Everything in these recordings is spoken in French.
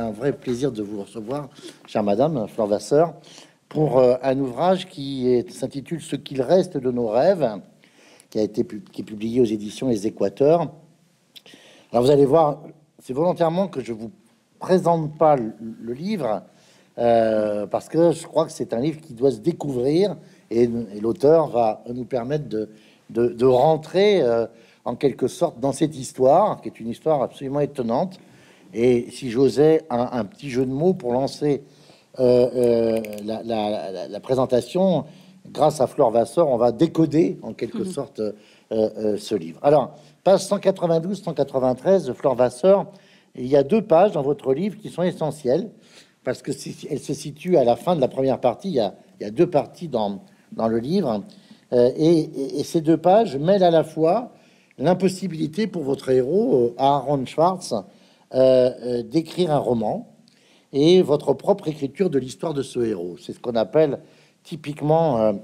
un vrai plaisir de vous recevoir, chère madame Flore Vasseur, pour un ouvrage qui s'intitule « Ce qu'il reste de nos rêves », qui est publié aux éditions Les Équateurs. Alors vous allez voir, c'est volontairement que je vous présente pas le livre, parce que je crois que c'est un livre qui doit se découvrir, et l'auteur va nous permettre de rentrer en quelque sorte dans cette histoire, qui est une histoire absolument étonnante. Et si j'osais un petit jeu de mots pour lancer la présentation, grâce à Flore Vasseur, on va décoder en quelque sorte ce livre. Alors, page 192-193, Flore Vasseur, il y a deux pages dans votre livre qui sont essentielles, parce que elle se situe à la fin de la première partie. Il y a deux parties dans le livre, et ces deux pages mêlent à la fois l'impossibilité pour votre héros, Aaron Swartz, d'écrire un roman, et votre propre écriture de l'histoire de ce héros. C'est ce qu'on appelle typiquement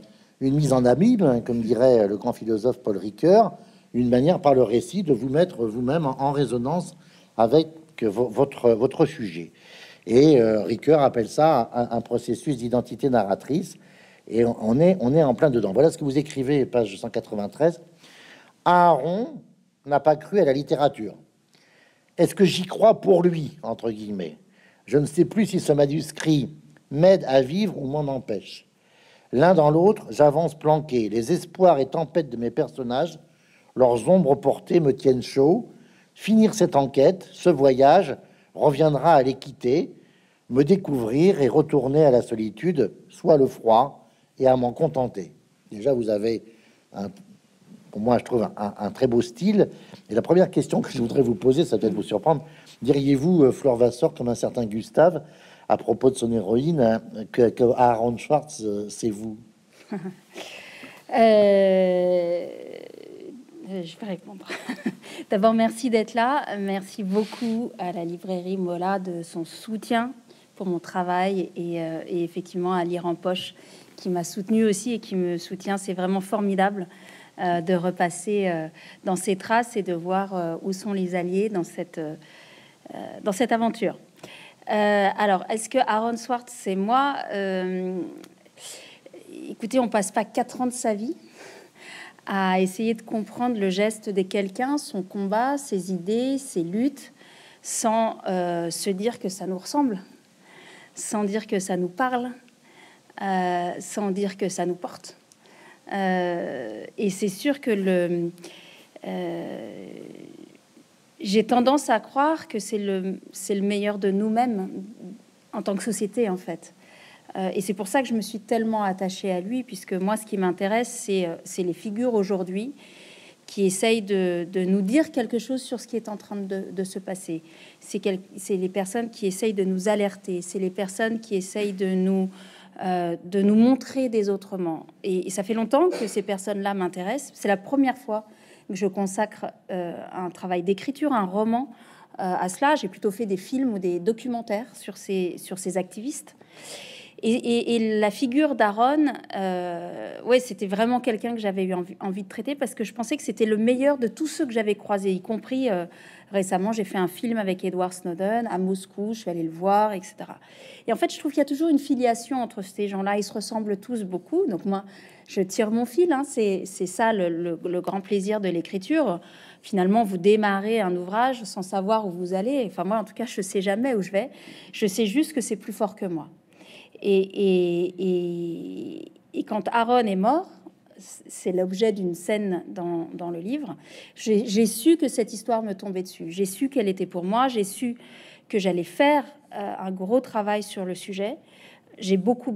une mise en abîme, comme dirait le grand philosophe Paul Ricoeur, une manière par le récit de vous mettre vous-même en résonance avec votre sujet. Et Ricoeur appelle ça un processus d'identité narratrice, et on est en plein dedans. Voilà ce que vous écrivez, page 193. Aaron n'a pas cru à la littérature. Est-ce que j'y crois pour lui, entre guillemets? Je ne sais plus si ce manuscrit m'aide à vivre ou m'en empêche. L'un dans l'autre, j'avance planqué. Les espoirs et tempêtes de mes personnages, leurs ombres portées me tiennent chaud. Finir cette enquête, ce voyage, reviendra à l'équité, me découvrir et retourner à la solitude, soit le froid, et à m'en contenter. Déjà, vous avez, pour moi, je trouve, un très beau style. Et la première question que je voudrais vous poser, ça peut-être vous surprendre, diriez-vous, Flore Vasseur, comme un certain Gustave, à propos de son héroïne, que Aaron Swartz, c'est vous? Je vais répondre. D'abord, merci d'être là. Merci beaucoup à la librairie Mola de son soutien pour mon travail et effectivement à Lire en Poche qui m'a soutenue aussi et qui me soutient. C'est vraiment formidable de repasser dans ses traces et de voir où sont les alliés dans cette aventure. Alors, est-ce que Aaron Swartz, c'est moi? Écoutez, on passe pas 4 ans de sa vie à essayer de comprendre le geste de quelqu'un, son combat, ses idées, ses luttes, sans se dire que ça nous ressemble, sans dire que ça nous parle, sans dire que ça nous porte. Et c'est sûr que j'ai tendance à croire que c'est le meilleur de nous-mêmes en tant que société, en fait. Et c'est pour ça que je me suis tellement attachée à lui, puisque moi, ce qui m'intéresse, c'est les figures aujourd'hui qui essayent de nous dire quelque chose sur ce qui est en train de se passer. C'est les personnes qui essayent de nous alerter, c'est les personnes qui essayent de nous montrer des autrement. Et ça fait longtemps que ces personnes-là m'intéressent. C'est la première fois que je consacre un travail d'écriture, un roman à cela. J'ai plutôt fait des films ou des documentaires sur ces activistes. Et la figure d'Aaron, ouais, c'était vraiment quelqu'un que j'avais eu envie de traiter parce que je pensais que c'était le meilleur de tous ceux que j'avais croisés, y compris récemment, j'ai fait un film avec Edward Snowden à Moscou, je suis allée le voir, etc. Et en fait, je trouve qu'il y a toujours une filiation entre ces gens-là, ils se ressemblent tous beaucoup. Donc moi, je tire mon fil, hein, c'est ça le grand plaisir de l'écriture. Finalement, vous démarrez un ouvrage sans savoir où vous allez. Enfin moi, en tout cas, je sais jamais où je vais. Je sais juste que c'est plus fort que moi. Et quand Aaron est mort, c'est l'objet d'une scène dans le livre, j'ai su que cette histoire me tombait dessus. J'ai su qu'elle était pour moi. J'ai su que j'allais faire un gros travail sur le sujet. J'ai beaucoup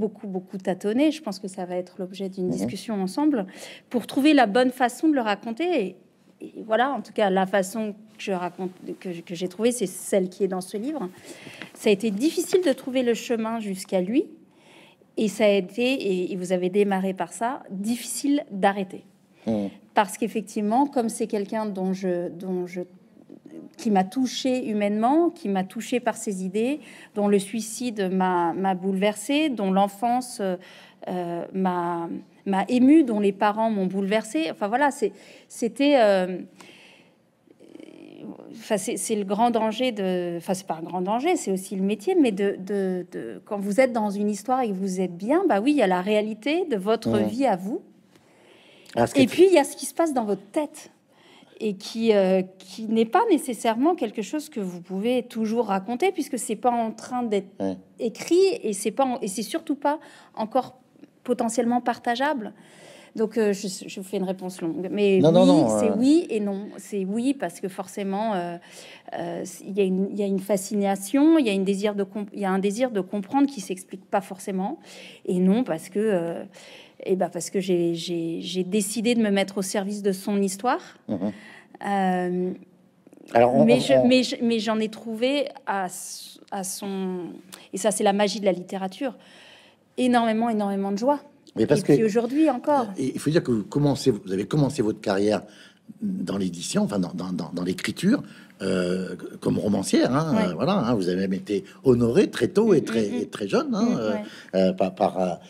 tâtonné. Je pense que ça va être l'objet d'une discussion ensemble pour trouver la bonne façon de le raconter. Et voilà, en tout cas, la façon que j'ai trouvée, c'est celle qui est dans ce livre. Ça a été difficile de trouver le chemin jusqu'à lui, et ça a été, et vous avez démarré par ça, difficile d'arrêter. Parce qu'effectivement, comme c'est quelqu'un qui m'a touchée humainement, qui m'a touchée par ses idées, dont le suicide m'a bouleversée, dont l'enfance m'a ému, dont les parents m'ont bouleversé. Enfin voilà, c'était enfin, c'est le grand danger de... Enfin, c'est pas un grand danger, c'est aussi le métier, mais quand vous êtes dans une histoire et que vous êtes bien, bah oui, il y a la réalité de votre vie à vous. Et puis, il y a ce qui se passe dans votre tête et qui n'est pas nécessairement quelque chose que vous pouvez toujours raconter puisque c'est pas en train d'être écrit et c'est surtout pas encore potentiellement partageable. Donc, je vous fais une réponse longue, mais oui et non. C'est oui parce que forcément, il y a une fascination, il y a un désir de comprendre qui s'explique pas forcément, et non parce que, parce que j'ai décidé de me mettre au service de son histoire. Mais j'en ai trouvé et ça c'est la magie de la littérature, énormément de joie. Mais parce que aujourd'hui encore, il faut dire que vous avez commencé votre carrière dans l'édition, enfin dans l'écriture, comme romancière. Voilà, vous avez même été honoré très tôt et très jeune par un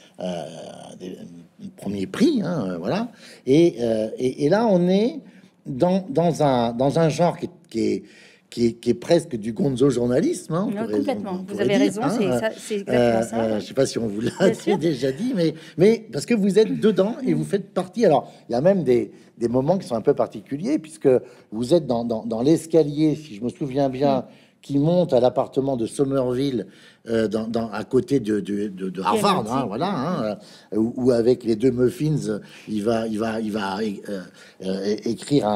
premier prix. Voilà. Et là, on est dans un genre qui est presque du gonzo journalisme. Complètement. Vous avez raison. C'est exactement ça. Je sais pas si on vous l'a déjà dit, mais parce que vous êtes dedans et vous faites partie. Alors, il y a même des moments qui sont un peu particuliers puisque vous êtes dans l'escalier, si je me souviens bien, qui monte à l'appartement de Somerville à côté de Harvard, où avec les deux muffins, il va écrire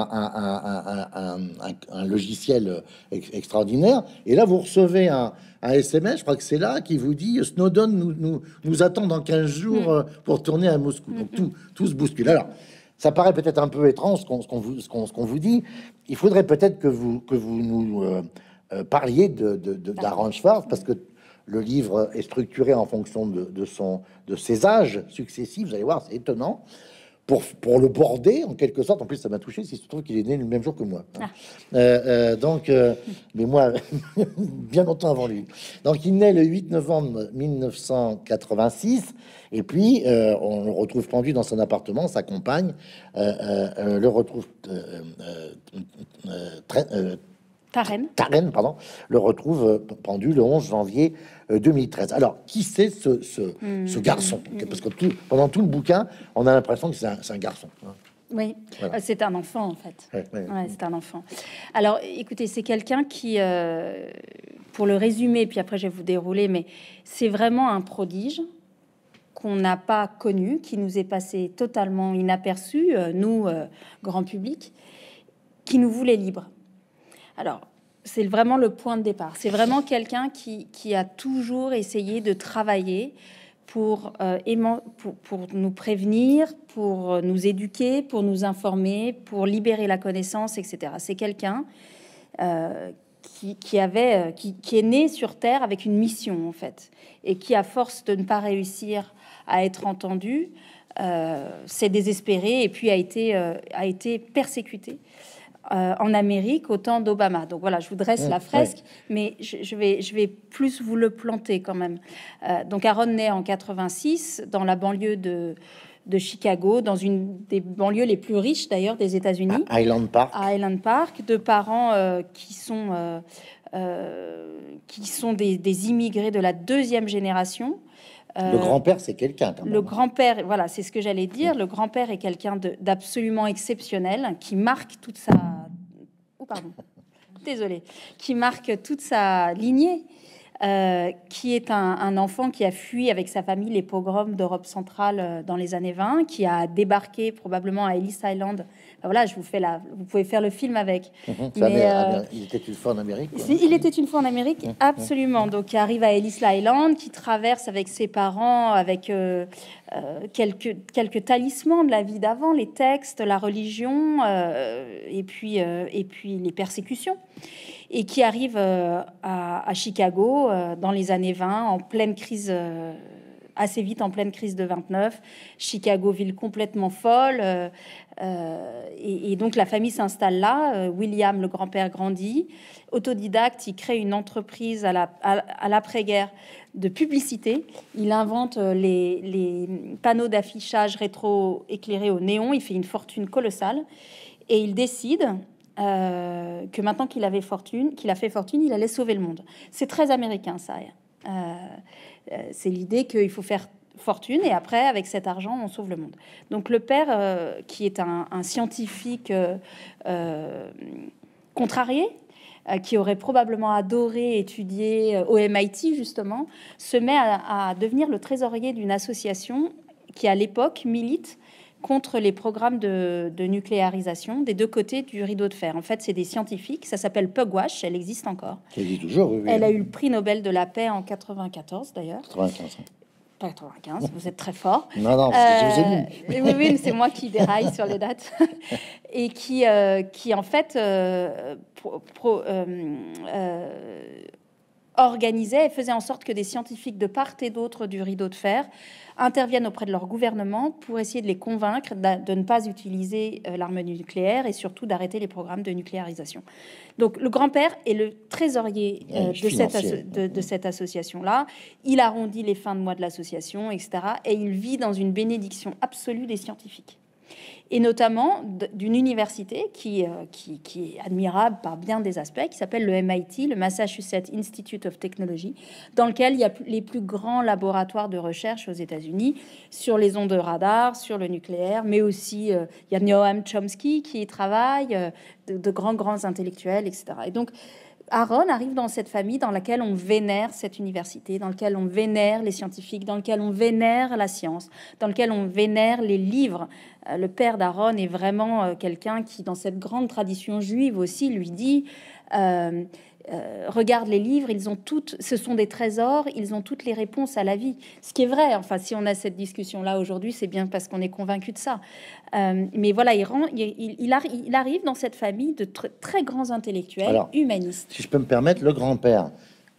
un logiciel extraordinaire. Et là, vous recevez un SMS, je crois que c'est là, qui vous dit Snowden nous attend dans 15 jours pour tourner à Moscou. Donc tout se bouscule. Alors, ça paraît peut-être un peu étrange ce qu'on vous dit. Il faudrait peut-être que vous nous parliez d'Aaron Swartz parce que le livre est structuré en fonction de ses âges successifs. Vous allez voir, c'est étonnant pour le border en quelque sorte. En plus, ça m'a touché. Si je trouve qu'il est né le même jour que moi, mais moi bien longtemps avant lui. Donc, il naît le 8 novembre 1986, et puis on le retrouve pendu dans son appartement. Sa compagne le retrouve Tarenne, le retrouve pendu le 11 janvier 2013. Alors, qui c'est ce garçon? Parce que pendant tout le bouquin, on a l'impression que c'est un garçon. Oui, voilà. C'est un enfant, en fait. Ouais, c'est un enfant. Alors, écoutez, c'est quelqu'un qui, pour le résumer, puis après je vais vous dérouler, mais c'est vraiment un prodige qu'on n'a pas connu, qui nous est passé totalement inaperçu, nous, grand public, qui nous voulait libres. Alors, c'est vraiment le point de départ. C'est vraiment quelqu'un qui a toujours essayé de travailler pour nous prévenir, pour nous éduquer, pour nous informer, pour libérer la connaissance, etc. C'est quelqu'un qui est né sur Terre avec une mission, en fait, et qui, à force de ne pas réussir à être entendu, s'est désespéré et puis a été persécuté. En Amérique au temps d'Obama. Donc voilà, je vous dresse la fresque, mais je vais plus vous le planter quand même. Donc Aaron naît en 86 dans la banlieue de Chicago, dans une des banlieues les plus riches d'ailleurs des États-Unis. À Highland Park, de parents qui sont des immigrés de la deuxième génération. Le grand-père, c'est quelqu'un. Le grand-père, voilà, c'est ce que j'allais dire. Le grand-père est quelqu'un d'absolument exceptionnel qui marque toute sa... Oh, pardon. Désolée. Qui marque toute sa lignée, qui est un enfant qui a fui avec sa famille les pogroms d'Europe centrale dans les années 20, qui a débarqué probablement à Ellis Island. Voilà, je vous fais là. Vous pouvez faire le film avec. Il était une fois en Amérique. Il était une fois en Amérique, absolument. Donc, il arrive à Ellis Island, qui traverse avec ses parents, avec quelques talismans de la vie d'avant, les textes, la religion, et puis les persécutions, et qui arrive à Chicago dans les années 20, en pleine crise. Assez vite en pleine crise de 29, Chicago, ville complètement folle, et donc la famille s'installe là. William, le grand-père, grandit, autodidacte, il crée une entreprise à l'après-guerre de publicité. Il invente les panneaux d'affichage rétro éclairés au néon, il fait une fortune colossale, et il décide que maintenant qu'il avait fortune, qu'il a fait fortune, il allait sauver le monde. C'est très américain, ça. C'est l'idée qu'il faut faire fortune et après, avec cet argent, on sauve le monde. Donc le père, qui est un scientifique contrarié, qui aurait probablement adoré étudier au MIT, justement, se met à devenir le trésorier d'une association qui, à l'époque, milite contre les programmes de nucléarisation des deux côtés du rideau de fer. En fait, c'est des scientifiques. Ça s'appelle Pugwash. Elle existe encore. Elle existe toujours. Oui. Elle a eu le prix Nobel de la paix en 94, d'ailleurs. 95. 95, vous êtes très fort. Non, non, je vous ai dit. Oui, oui, c'est moi qui déraille sur les dates. Et qui en fait, organisait et faisait en sorte que des scientifiques de part et d'autre du rideau de fer interviennent auprès de leur gouvernement pour essayer de les convaincre de ne pas utiliser l'arme nucléaire et surtout d'arrêter les programmes de nucléarisation. Donc le grand-père est le trésorier de cette association-là. Il arrondit les fins de mois de l'association, etc. Et il vit dans une bénédiction absolue des scientifiques. Et notamment d'une université qui est admirable par bien des aspects, qui s'appelle le MIT, le Massachusetts Institute of Technology, dans lequel il y a les plus grands laboratoires de recherche aux États-Unis sur les ondes radar, sur le nucléaire, mais aussi il y a Noam Chomsky qui y travaille, de grands intellectuels, etc. Et donc Aaron arrive dans cette famille dans laquelle on vénère cette université, dans laquelle on vénère les scientifiques, dans laquelle on vénère la science, dans laquelle on vénère les livres. Le père d'Aaron est vraiment quelqu'un qui, dans cette grande tradition juive aussi, lui dit regarde les livres, ils ont toutes, ce sont des trésors, ils ont toutes les réponses à la vie. Ce qui est vrai, enfin, si on a cette discussion-là aujourd'hui, c'est bien parce qu'on est convaincu de ça. Mais voilà, il arrive dans cette famille de très grands intellectuels. Alors, humanistes. Si je peux me permettre, le grand-père,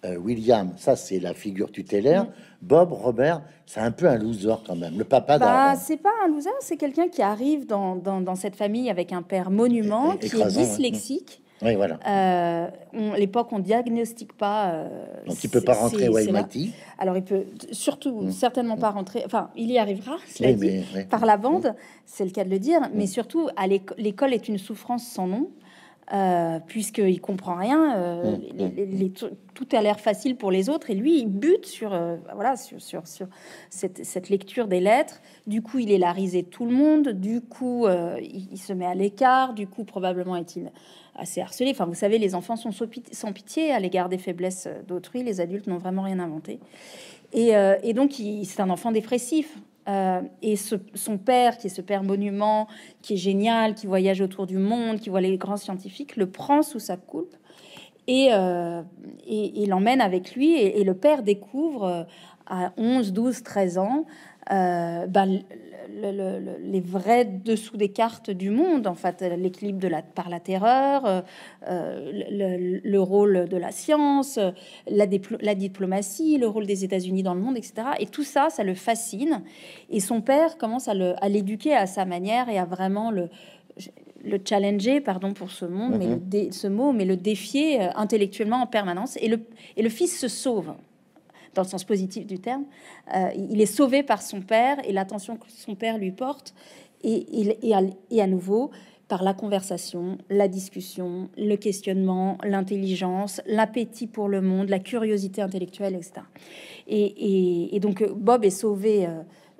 William, ça c'est la figure tutélaire. Mmh. Bob, Robert, c'est un peu un loser quand même. Le papa d'Aaron. C'est pas un loser, c'est quelqu'un qui arrive dans cette famille avec un père monument, écrasant, qui est dyslexique. Ouais. Oui, voilà. À l'époque, on diagnostique pas. Donc, il peut pas rentrer au MIT. Alors, il peut surtout certainement pas rentrer. Enfin, il y arrivera, cela dit, par la bande. C'est le cas de le dire. Mais surtout, à l'école est une souffrance sans nom, puisqu'il comprend rien. Tout a l'air facile pour les autres, et lui, il bute sur sur cette lecture des lettres. Du coup, il est la risée de tout le monde. Du coup, il se met à l'écart. Du coup, probablement est-il assez harcelé. Enfin, vous savez, les enfants sont sans pitié à l'égard des faiblesses d'autrui. Les adultes n'ont vraiment rien inventé. Et donc, c'est un enfant dépressif. Et son père, qui est ce père monument, qui est génial, qui voyage autour du monde, qui voit les grands scientifiques, le prend sous sa coupe et l'emmène avec lui. Et le père découvre à 11, 12, 13 ans les vrais dessous des cartes du monde, en fait, l'équilibre par la terreur, le rôle de la science, la diplomatie, le rôle des États-Unis dans le monde, etc. Et tout ça, ça le fascine. Et son père commence à l'éduquer à sa manière et à vraiment le challenger, pardon pour ce monde, mais le défier intellectuellement en permanence. Et le fils se sauve. Dans le sens positif du terme, il est sauvé par son père et l'attention que son père lui porte, et à nouveau par la conversation, la discussion, le questionnement, l'intelligence, l'appétit pour le monde, la curiosité intellectuelle, etc. Et donc Bob est sauvé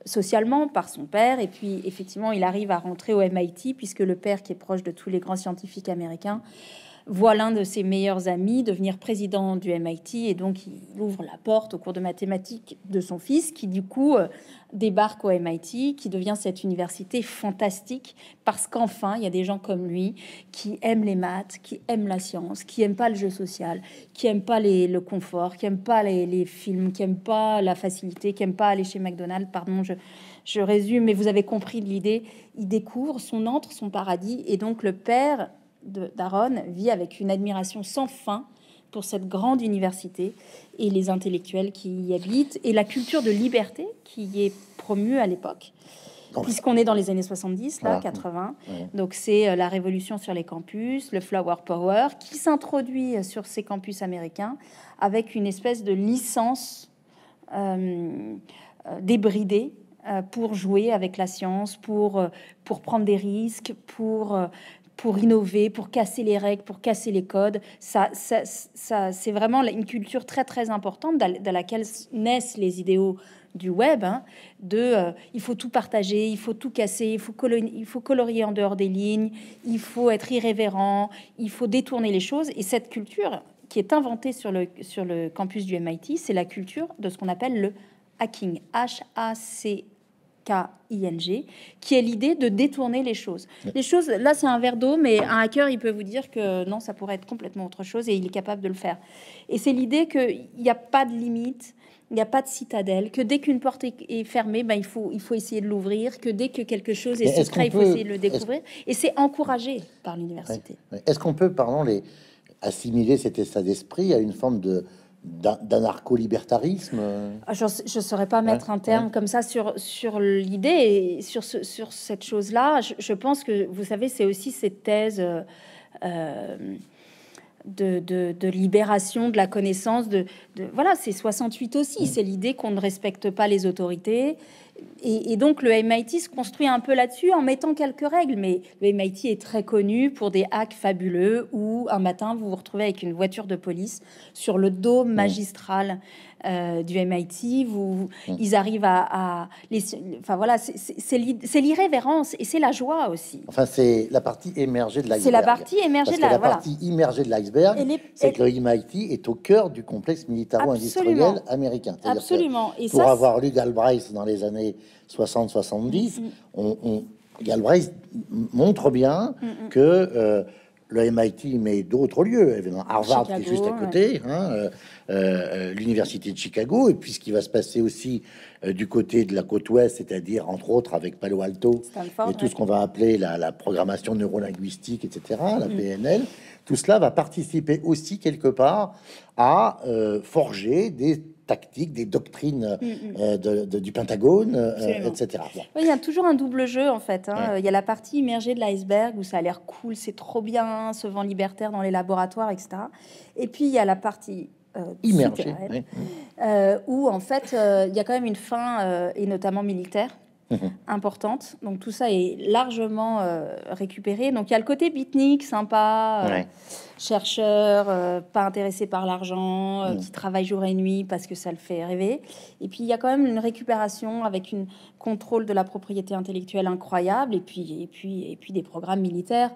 socialement par son père, et puis effectivement il arrive à rentrer au MIT, puisque le père, qui est proche de tous les grands scientifiques américains, voit l'un de ses meilleurs amis devenir président du MIT, et donc il ouvre la porte au cours de mathématiques de son fils, qui du coup débarque au MIT, qui devient cette université fantastique, parce qu'enfin il y a des gens comme lui qui aiment les maths, qui aiment la science, qui aiment pas le jeu social, qui aiment pas le confort, qui aiment pas les films, qui aiment pas la facilité, qui aiment pas aller chez McDonald's. Pardon, je résume, mais vous avez compris l'idée. Il découvre son paradis, et donc le père d'Aaron vit avec une admiration sans fin pour cette grande université et les intellectuels qui y habitent, et la culture de liberté qui y est promue à l'époque, puisqu'on est dans les années 70, là, 80. Donc c'est la révolution sur les campus, le Flower Power, qui s'introduit sur ces campus américains avec une espèce de licence débridée, pour jouer avec la science, pour prendre des risques, pour innover, pour casser les règles, pour casser les codes. Ça c'est vraiment une culture très, très importante dans laquelle naissent les idéaux du web, hein, il faut tout partager, il faut tout casser, il faut colorier en dehors des lignes, il faut être irrévérent, il faut détourner les choses. Et cette culture qui est inventée sur le campus du MIT, c'est la culture de ce qu'on appelle le hacking, H-A-C-K-I-N-G, qui est l'idée de détourner les choses. Les choses, là, c'est un verre d'eau, mais un hacker, il peut vous dire que non, ça pourrait être complètement autre chose et il est capable de le faire. Et c'est l'idée qu'il n'y a pas de limite, il n'y a pas de citadelle, que dès qu'une porte est fermée, ben, il faut essayer de l'ouvrir, que dès que quelque chose est secret, il faut essayer de le découvrir. Et c'est encouragé par l'université. Ouais, ouais. Est-ce qu'on peut, pardon, assimiler cet état d'esprit à une forme de d'anarcho-libertarisme? Je ne saurais pas mettre un terme comme ça sur l'idée et sur cette chose-là. Je pense que, vous savez, c'est aussi cette thèse de libération de la connaissance. Voilà, c'est 68 aussi. C'est l'idée qu'on ne respecte pas les autorités. Et donc, le MIT se construit un peu là-dessus en mettant quelques règles. Mais le MIT est très connu pour des hacks fabuleux où un matin, vous vous retrouvez avec une voiture de police sur le dôme magistral du MIT. Ils arrivent enfin, voilà, c'est l'irrévérence et c'est la joie aussi. Enfin, c'est la partie émergée de l'iceberg. C'est la partie émergée partie immergée de l'iceberg, c'est que le MIT est au cœur du complexe militaro-industriel américain. Absolument. Et pour avoir lu Galbraith dans les années 60-70, Galbraith montre bien que le MIT, mais d'autres lieux, évidemment, Harvard Chicago, qui est juste à côté, hein, l'université de Chicago, et puis ce qui va se passer aussi du côté de la côte ouest, c'est-à-dire entre autres avec Palo Alto, Stanford, et tout ce qu'on va appeler la programmation neurolinguistique, etc., la PNL, tout cela va participer aussi quelque part à forger des tactiques, des doctrines du Pentagone, etc. Oui, il y a toujours un double jeu, en fait. Hein. Il y a la partie immergée de l'iceberg, où ça a l'air cool, c'est trop bien, ce vent libertaire dans les laboratoires, etc. Et puis, il y a la partie immergée, où, en fait, il y a quand même une fin, et notamment militaire, importante. Donc, tout ça est largement récupéré. Donc, il y a le côté beatnik, sympa, chercheur, pas intéressé par l'argent, qui travaille jour et nuit parce que ça le fait rêver. Et puis, il y a quand même une récupération avec un contrôle de la propriété intellectuelle incroyable et puis des programmes militaires.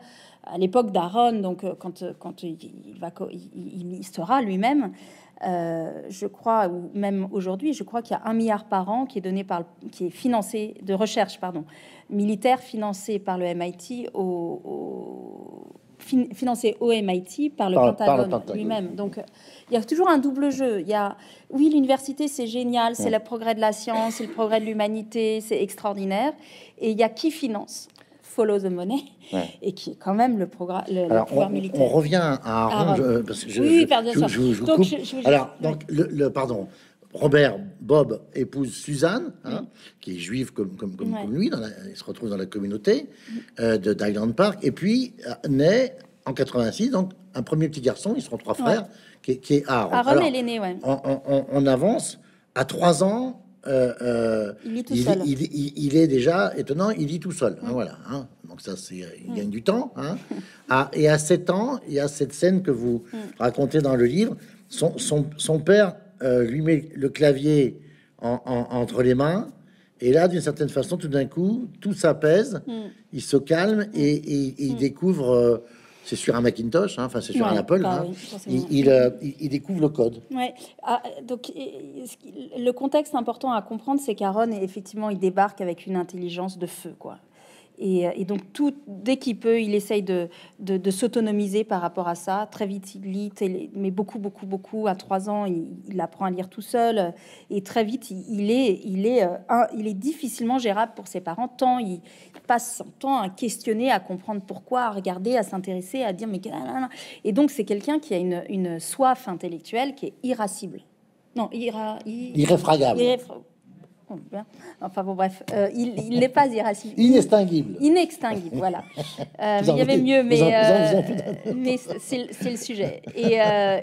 À l'époque d'Aaron, donc, quand il sera lui-même, je crois, ou même aujourd'hui, je crois qu'il y a 1 milliard par an qui est donné qui est financé de recherche, pardon, militaire financé par le MIT financé au MIT par le Pentagone lui-même. Donc, il y a toujours un double jeu. Oui, l'université, c'est génial, c'est le progrès de la science, c'est le progrès de l'humanité, c'est extraordinaire. Et il y a qui finance Follow the money, et qui est quand même le programme militaire. On revient à Aaron. Pardon, Robert, Bob épouse Suzanne, qui est juive comme lui, il se retrouve dans la communauté de Highland Park, et puis naît en 86, donc un premier petit garçon, ils seront 3 frères, qui est Aaron. Aaron est l'aîné, on avance à 3 ans. Il est déjà étonnant, il lit tout seul. Voilà, donc ça, c'est il gagne du temps. Et à 7 ans, il y a cette scène que vous racontez dans le livre. Son père lui met le clavier entre les mains, et là, d'une certaine façon, tout d'un coup, tout s'apaise, il se calme et il découvre. C'est sur un Macintosh, enfin c'est sur un Apple. Il découvre le code. Donc le contexte important à comprendre, c'est qu'Aaron, effectivement, il débarque avec une intelligence de feu, quoi. Et donc dès qu'il peut, il essaye de s'autonomiser par rapport à ça. Très vite, il lit, mais beaucoup. À 3 ans, il apprend à lire tout seul. Et très vite, il est difficilement gérable pour ses parents, tant il passe son temps à questionner, à comprendre pourquoi, à regarder, à s'intéresser, à dire mais... Et donc, c'est quelqu'un qui a une soif intellectuelle qui est irascible. Non, irréfragable. Enfin bon, bref, il n'est pas irascible. Inextinguible, voilà. Il y avait mieux, mais c'est le sujet.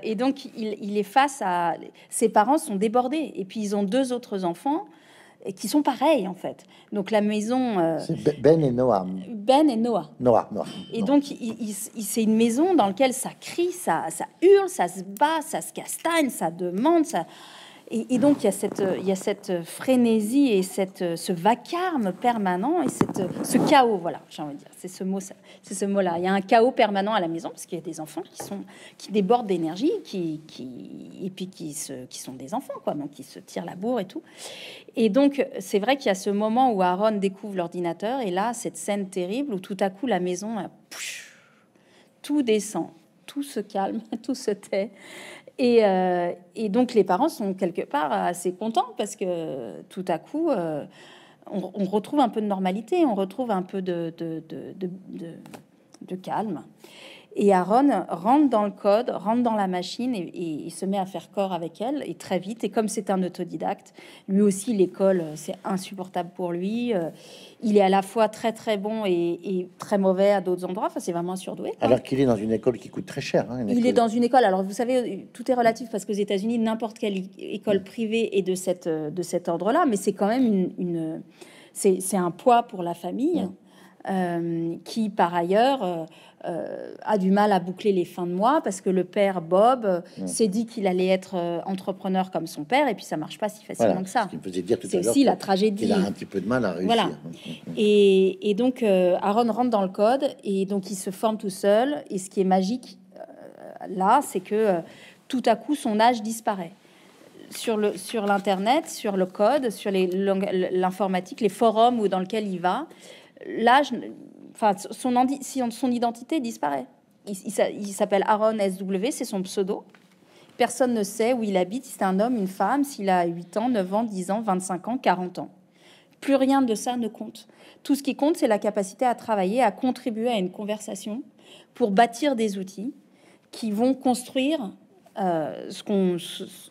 Et donc, il est face à... Ses parents sont débordés. Et puis, ils ont 2 autres enfants et qui sont pareils en fait. Donc la maison Ben et Noah. Ben et Noah. Noah. Et donc c'est une maison dans laquelle ça crie, ça hurle, ça se bat, ça se castagne, ça demande, ça. Et donc il y a cette frénésie et ce vacarme permanent et ce chaos, voilà, j'ai envie de dire, c'est ce mot, c'est ce mot-là. Il y a un chaos permanent à la maison parce qu'il y a des enfants qui débordent d'énergie, qui sont des enfants quoi, donc qui se tirent la bourre et tout. Et donc c'est vrai qu'il y a ce moment où Aaron découvre l'ordinateur et là cette scène terrible où tout à coup la maison, tout descend, tout se calme, tout se tait. Et donc les parents sont quelque part assez contents parce que tout à coup on retrouve un peu de normalité, on retrouve un peu de calme. Et Aaron rentre dans le code, rentre dans la machine et il se met à faire corps avec elle et très vite. Et comme c'est un autodidacte, lui aussi l'école c'est insupportable pour lui. Il est à la fois très bon et très mauvais à d'autres endroits. Enfin, c'est vraiment un surdoué. Alors qu'il est dans une école qui coûte très cher. Hein, il est dans une école. Alors vous savez, tout est relatif parce qu'aux États-Unis, n'importe quelle école privée est de cet ordre-là, mais c'est quand même c'est un poids pour la famille. Ouais. Qui par ailleurs a du mal à boucler les fins de mois parce que le père Bob s'est dit qu'il allait être entrepreneur comme son père et puis ça marche pas si facilement que ça. C'est aussi la tragédie. Il a un petit peu de mal à réussir. Voilà. Et donc Aaron rentre dans le code et donc il se forme tout seul et ce qui est magique là c'est que tout à coup son âge disparaît. Sur l'internet, sur le code, sur l'informatique, les forums où dans lequel il va. L'âge, enfin, son identité disparaît. Il s'appelle Aaron SW, c'est son pseudo. Personne ne sait où il habite, si c'est un homme, une femme, s'il a 8 ans, 9 ans, 10 ans, 25 ans, 40 ans. Plus rien de ça ne compte. Tout ce qui compte, c'est la capacité à travailler, à contribuer à une conversation pour bâtir des outils qui vont construire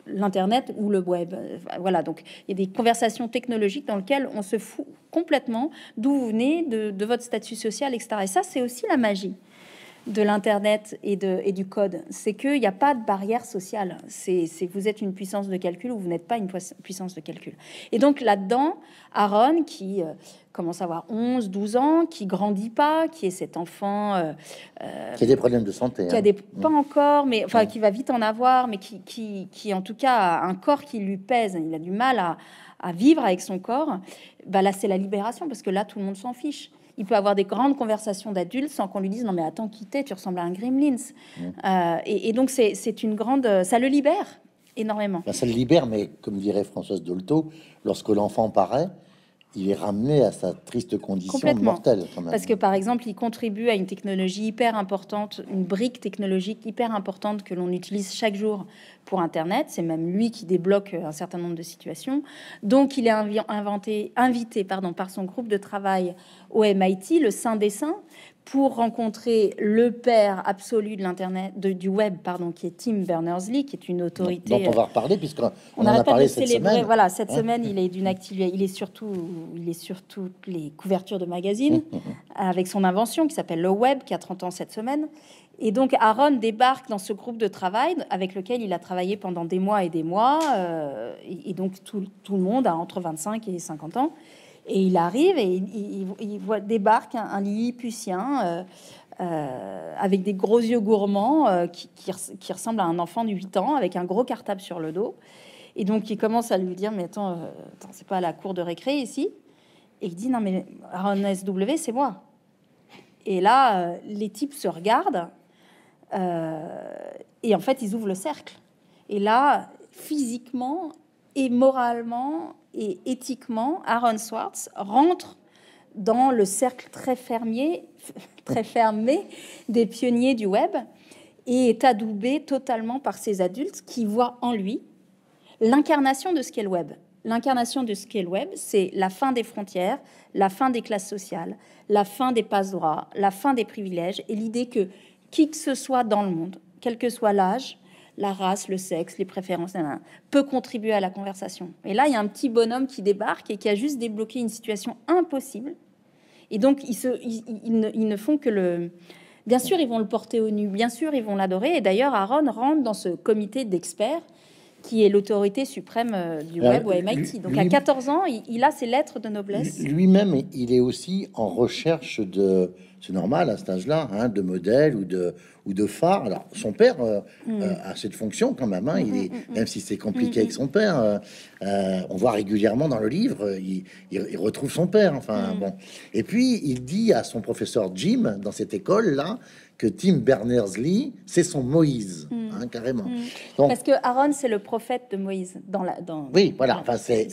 l'internet ou le web. Voilà, donc il y a des conversations technologiques dans lesquelles on se fout complètement d'où vous venez, de votre statut social, etc. Et ça, c'est aussi la magie de l'internet et du code. C'est qu'il n'y a pas de barrière sociale. Vous êtes une puissance de calcul ou vous n'êtes pas une puissance de calcul. Et donc là-dedans, Aaron, qui commence à avoir 11, 12 ans, qui grandit pas, qui est cet enfant... qui a des problèmes de santé. Qui a des... Pas encore, mais... Enfin, qui va vite en avoir, mais qui, en tout cas, a un corps qui lui pèse. Il a du mal à vivre avec son corps. Bah, là, c'est la libération, parce que là, tout le monde s'en fiche. Il peut avoir des grandes conversations d'adultes sans qu'on lui dise « Non, mais attends, qui t'es ? Tu ressembles à un gremlins. » et donc, c'est une grande... Ça le libère énormément. Ben, ça le libère, mais comme dirait Françoise Dolto, lorsque l'enfant paraît, il est ramené à sa triste condition mortelle. Quand même. Parce que, par exemple, il contribue à une technologie hyper importante, une brique technologique hyper importante que l'on utilise chaque jour pour Internet. C'est même lui qui débloque un certain nombre de situations. Donc, il est invité par son groupe de travail au MIT, le Saint des Saints, pour rencontrer le père absolu de l'internet, du web, pardon, qui est Tim Berners-Lee, qui est une autorité. Dont on va reparler puisqu'on en a parlé cette semaine. Voilà, cette semaine, il est d'une activité, il est sur toutes les couvertures de magazines avec son invention qui s'appelle le web, qui a 30 ans cette semaine. Et donc Aaron débarque dans ce groupe de travail avec lequel il a travaillé pendant des mois, et donc tout le monde a entre 25 et 50 ans. Et il arrive et débarque un lilliputien avec des gros yeux gourmands qui ressemble à un enfant de 8 ans avec un gros cartable sur le dos. Et donc, il commence à lui dire « Mais attends, c'est pas à la cour de récré ici ?» Et il dit « Non, mais Aaron SW, c'est moi. » Et là, les types se regardent et en fait, ils ouvrent le cercle. Et là, physiquement et moralement... Et éthiquement, Aaron Swartz rentre dans le cercle très fermé des pionniers du web et est adoubé totalement par ces adultes qui voient en lui l'incarnation de ce qu'est le web. L'incarnation de ce qu'est le web, c'est la fin des frontières, la fin des classes sociales, la fin des passe-droits, la fin des privilèges et l'idée que qui que ce soit dans le monde, quel que soit l'âge, la race, le sexe, les préférences, peut contribuer à la conversation. Et là, il y a un petit bonhomme qui débarque et qui a juste débloqué une situation impossible. Et donc, ils ne font que le... Bien sûr, ils vont le porter au nu, bien sûr, ils vont l'adorer. Et d'ailleurs, Aaron rentre dans ce comité d'experts qui est l'autorité suprême du web au MIT. Donc à 14 ans, il a ses lettres de noblesse. Lui-même, il est aussi en recherche de, c'est normal à cet âge-là, hein, de modèles ou de phares. Alors son père a cette fonction quand même, hein, même si c'est compliqué avec son père, on voit régulièrement dans le livre, il retrouve son père. Enfin bon. Et puis il dit à son professeur Jim dans cette école-là, que Tim Berners-Lee, c'est son Moïse, hein, carrément. Donc, parce que Aaron, c'est le prophète de Moïse dans la... oui, voilà, enfin, c'est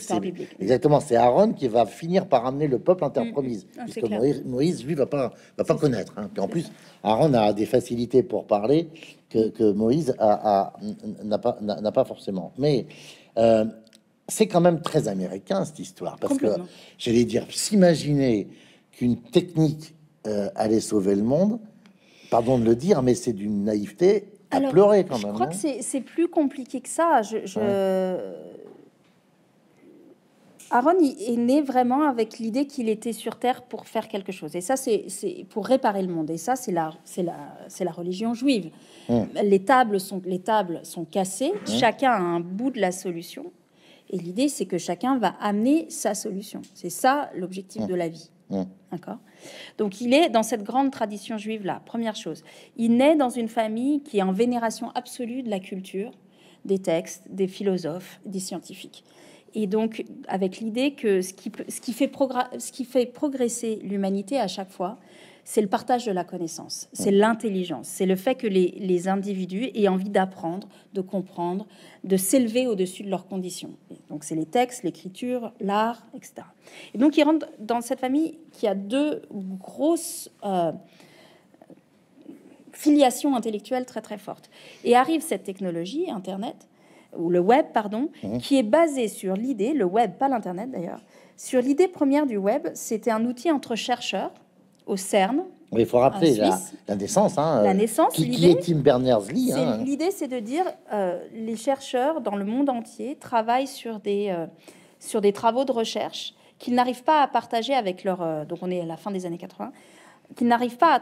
exactement, c'est Aaron qui va finir par amener le peuple en terre promise, puisque Moïse, lui, va pas connaître. Hein. Puis en plus, Aaron a des facilités pour parler que Moïse n'a pas forcément. Mais c'est quand même très américain, cette histoire, parce que, j'allais dire, s'imaginer qu'une technique allait sauver le monde... Pardon de le dire, mais c'est d'une naïveté à pleurer quand même. Je crois que c'est plus compliqué que ça. Aaron est né vraiment avec l'idée qu'il était sur Terre pour faire quelque chose. Et ça, c'est pour réparer le monde. Et ça, c'est la religion juive. Les tables sont cassées. Chacun a un bout de la solution. Et l'idée, c'est que chacun va amener sa solution. C'est ça l'objectif de la vie. D'accord. Donc il est dans cette grande tradition juive là. Première chose, il naît dans une famille qui est en vénération absolue de la culture, des textes, des philosophes, des scientifiques. Et donc avec l'idée que ce qui fait progresser l'humanité à chaque fois, c'est le partage de la connaissance, c'est l'intelligence, c'est le fait que les individus aient envie d'apprendre, de comprendre, de s'élever au-dessus de leurs conditions. Et donc, c'est les textes, l'écriture, l'art, etc. Et donc, il rentre dans cette famille qui a deux grosses filiations intellectuelles très, très fortes. Et arrive cette technologie, Internet, ou le web, pardon, qui est basée sur l'idée, le web, pas l'Internet d'ailleurs, sur l'idée première du web, c'était un outil entre chercheurs, au CERN. Il faut rappeler la naissance. Hein, la naissance, qui est Tim Berners-Lee. Hein. L'idée, c'est de dire les chercheurs dans le monde entier travaillent sur des travaux de recherche qu'ils n'arrivent pas à partager avec leurs... donc, on est à la fin des années 80. Qu'ils n'arrivent pas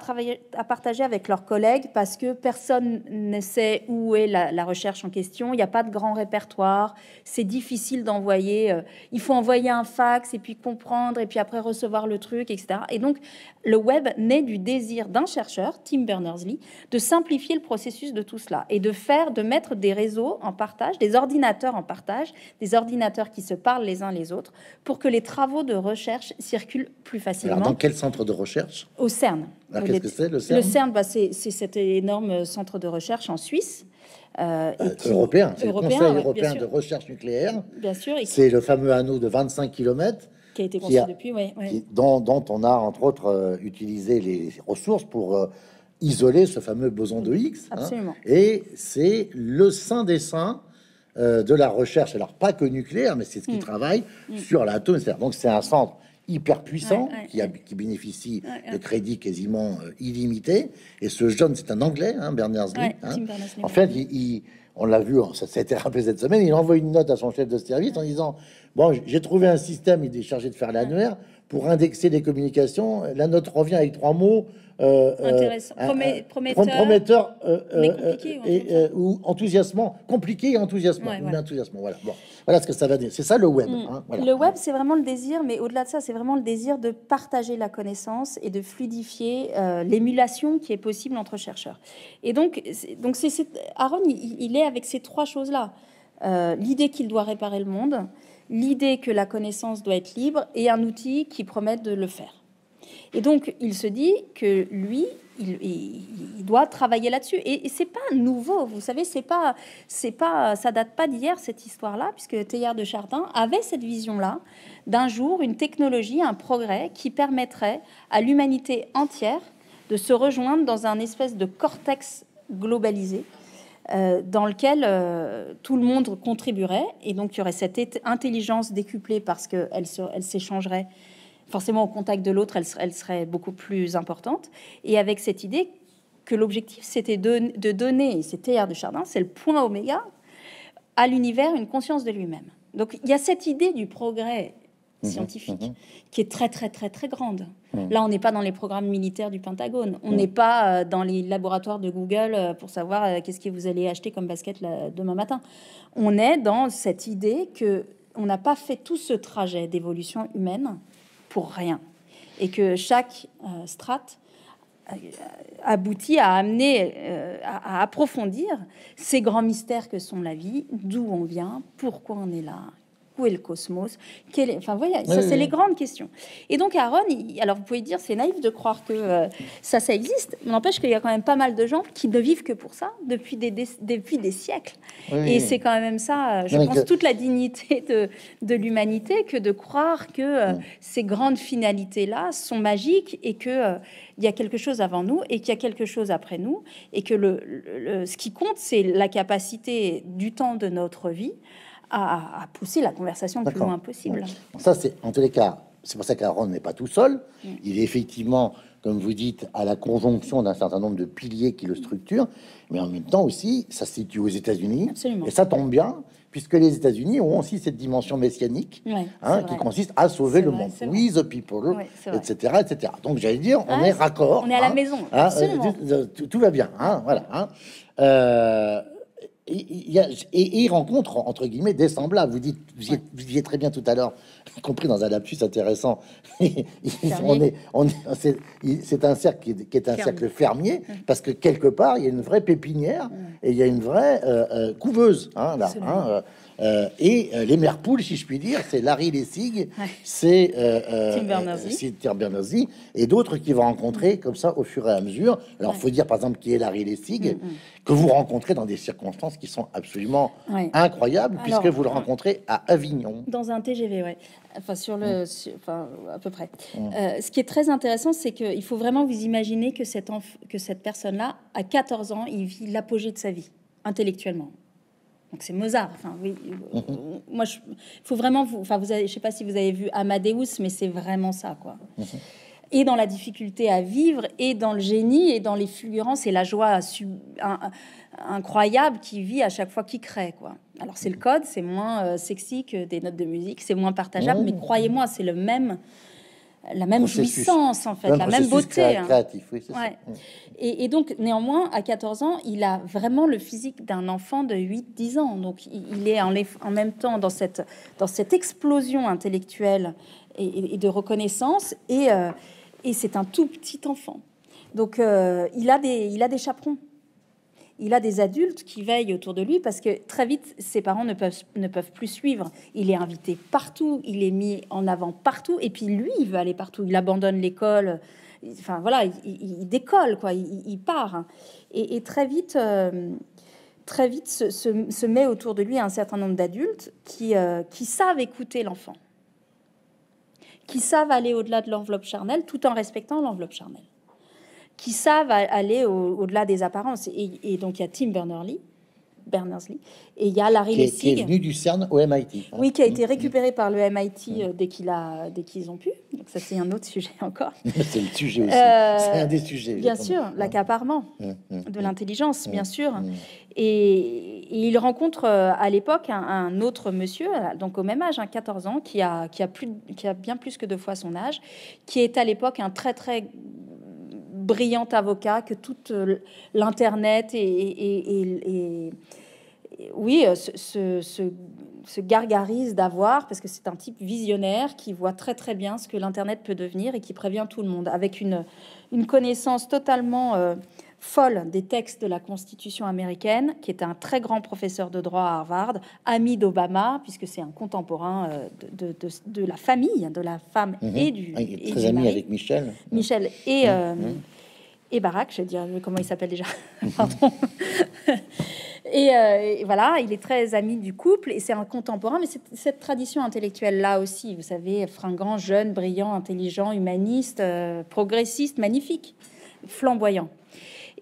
à partager avec leurs collègues parce que personne ne sait où est la recherche en question. Il n'y a pas de grand répertoire. C'est difficile d'envoyer. Il faut envoyer un fax et puis comprendre et puis après recevoir le truc, etc. Et donc, le web naît du désir d'un chercheur, Tim Berners-Lee, de simplifier le processus de tout cela et de mettre des réseaux en partage, des ordinateurs en partage, des ordinateurs qui se parlent les uns les autres pour que les travaux de recherche circulent plus facilement. Alors, dans quel centre de recherche ? CERN. Alors, qu'est-ce que c'est, le CERN ? Le CERN, c'est cet énorme centre de recherche en Suisse. Européen, c'est le Conseil européen de recherche nucléaire. Bien sûr. C'est le fameux anneau de 25 km. Qui a été construit depuis, oui. Ouais. Dont on a, entre autres, utilisé les ressources pour isoler ce fameux boson de Higgs. Absolument. Hein, et c'est le saint des saints de la recherche. Alors, pas que nucléaire, mais c'est ce qui travaille sur l'atome. Donc, c'est un centre hyper puissant, qui bénéficie de crédits quasiment illimités. Et ce jeune, c'est un Anglais, hein, Berners-Lee. Ouais, hein. En fait, on l'a vu, ça a été rappelé cette semaine, il envoie une note à son chef de service en disant « Bon, j'ai trouvé un système, il est chargé de faire l'annuaire, pour indexer les communications. La note revient avec 3 mots. Intéressant. Prometteur ou enthousiasmant. Compliqué et enthousiasmant. Voilà. Bon, voilà ce que ça va dire. C'est ça le web. Hein, voilà. Le web, c'est vraiment le désir, mais au-delà de ça, c'est vraiment le désir de partager la connaissance et de fluidifier l'émulation qui est possible entre chercheurs. Et donc, Aaron, il est avec ces trois choses-là. L'idée qu'il doit réparer le monde, l'idée que la connaissance doit être libre et un outil qui promet de le faire. Et donc, il se dit que lui, il doit travailler là-dessus. Et c'est pas nouveau, vous savez, ça date pas d'hier cette histoire-là, puisque Teilhard de Chardin avait cette vision-là d'un jour, une technologie, un progrès qui permettrait à l'humanité entière de se rejoindre dans un espèce de cortex globalisé dans lequel tout le monde contribuerait. Et donc, il y aurait cette intelligence décuplée parce qu'elle s'échangerait. Forcément, au contact de l'autre, elle serait beaucoup plus importante. Et avec cette idée que l'objectif, c'était de donner, et c'est Teilhard de Chardin, c'est le point oméga, à l'univers une conscience de lui-même. Donc, il y a cette idée du progrès scientifique qui est très, très, très, très grande. Là, on n'est pas dans les programmes militaires du Pentagone. On n'est pas dans les laboratoires de Google pour savoir qu'est-ce que vous allez acheter comme basket là, demain matin. On est dans cette idée qu'on n'a pas fait tout ce trajet d'évolution humaine pour rien. Et que chaque strate aboutit à amener, à approfondir ces grands mystères que sont la vie, d'où on vient, pourquoi on est là, où est le cosmos, quel est... Enfin, voilà, ça, c'est les grandes questions. Et donc, Aaron, alors vous pouvez dire, c'est naïf de croire que ça existe, mais n'empêche qu'il y a quand même pas mal de gens qui ne vivent que pour ça depuis des siècles. Oui. Et c'est quand même ça, je pense, toute la dignité de l'humanité, que de croire que ces grandes finalités-là sont magiques et que il y a quelque chose avant nous et qu'il y a quelque chose après nous, et que ce qui compte, c'est la capacité du temps de notre vie à pousser la conversation le plus loin possible. Ça, c'est en tous les cas, c'est pour ça qu'Aaron n'est pas tout seul. Il est effectivement, comme vous dites, à la conjonction d'un certain nombre de piliers qui le structurent, mais en même temps aussi, ça se situe aux États-Unis. Absolument. Et ça tombe bien, puisque les États-Unis ont aussi cette dimension messianique, qui consiste à sauver le monde, we the people, etc., etc. Donc j'allais dire, on est raccord. On est à la maison. Tout va bien. Et il rencontre, entre guillemets, des semblables. Vous dites, vous y êtes très bien tout à l'heure, y compris dans un lapsus intéressant. C'est un cercle qui est un cercle fermier, parce que quelque part, il y a une vraie pépinière et il y a une vraie couveuse. Et les mères poules, si je puis dire, c'est Larry Lessig, c'est Tim Berners-Lee et d'autres qui vont rencontrer comme ça au fur et à mesure. Alors, faut dire par exemple qui est Larry Lessig, que vous rencontrez dans des circonstances qui sont absolument incroyables, puisque vous le rencontrez à Avignon. Dans un TGV, enfin, à peu près. Ce qui est très intéressant, c'est qu'il faut vraiment vous imaginer que cette personne-là, à 14 ans, il vit l'apogée de sa vie, intellectuellement. Donc c'est Mozart. Enfin, oui, moi, faut vraiment vous. Enfin, vous avez, je sais pas si vous avez vu Amadeus, mais c'est vraiment ça, quoi. Et dans la difficulté à vivre, et dans le génie, et dans les fulgurances, et la joie incroyable qui vit à chaque fois qu'il crée, quoi. Alors c'est le code, c'est moins sexy que des notes de musique, c'est moins partageable, mais croyez-moi, c'est le même. La même jouissance, en fait, la même beauté. Créatif, oui, c'est ça. Et donc, néanmoins, à 14 ans, il a vraiment le physique d'un enfant de 8-10 ans. Donc, il est en même temps dans cette explosion intellectuelle et de reconnaissance. Et c'est un tout petit enfant. Donc, il a des chaperons. Il a des adultes qui veillent autour de lui, parce que très vite, ses parents ne peuvent plus suivre. Il est invité partout, il est mis en avant partout, et puis lui, il veut aller partout. Il abandonne l'école, enfin voilà, il décolle, quoi, il part. Et très vite se met autour de lui un certain nombre d'adultes qui savent écouter l'enfant, qui savent aller au-delà de l'enveloppe charnelle, tout en respectant l'enveloppe charnelle, qui savent aller au-delà des apparences. Et donc, il y a Tim Berners-Lee, et il y a Larry Lessig. Qui est venu du CERN au MIT. Oui, qui a été récupéré par le MIT dès qu'ils ont pu. Donc ça, c'est un autre sujet encore. C'est le sujet aussi. C'est un des sujets. Bien sûr, l'accaparement de l'intelligence, bien sûr. Et il rencontre à l'époque un autre monsieur, donc au même âge, 14 ans, qui a bien plus que 2 fois son âge, qui est à l'époque un très, très brillant avocat que toute l'internet se gargarise d'avoir, parce que c'est un type visionnaire qui voit très très bien ce que l'internet peut devenir et qui prévient tout le monde, avec une connaissance totalement folle des textes de la Constitution américaine, qui est un très grand professeur de droit à Harvard, ami d'Obama, puisque c'est un contemporain de la famille, de la femme et du... Il est très ami avec Michel. Michel et Barack, je veux dire, comment il s'appelle déjà, pardon. Et voilà, il est très ami du couple, et c'est un contemporain, mais cette tradition intellectuelle-là aussi, vous savez, fringant, jeune, brillant, intelligent, humaniste, progressiste, magnifique, flamboyant.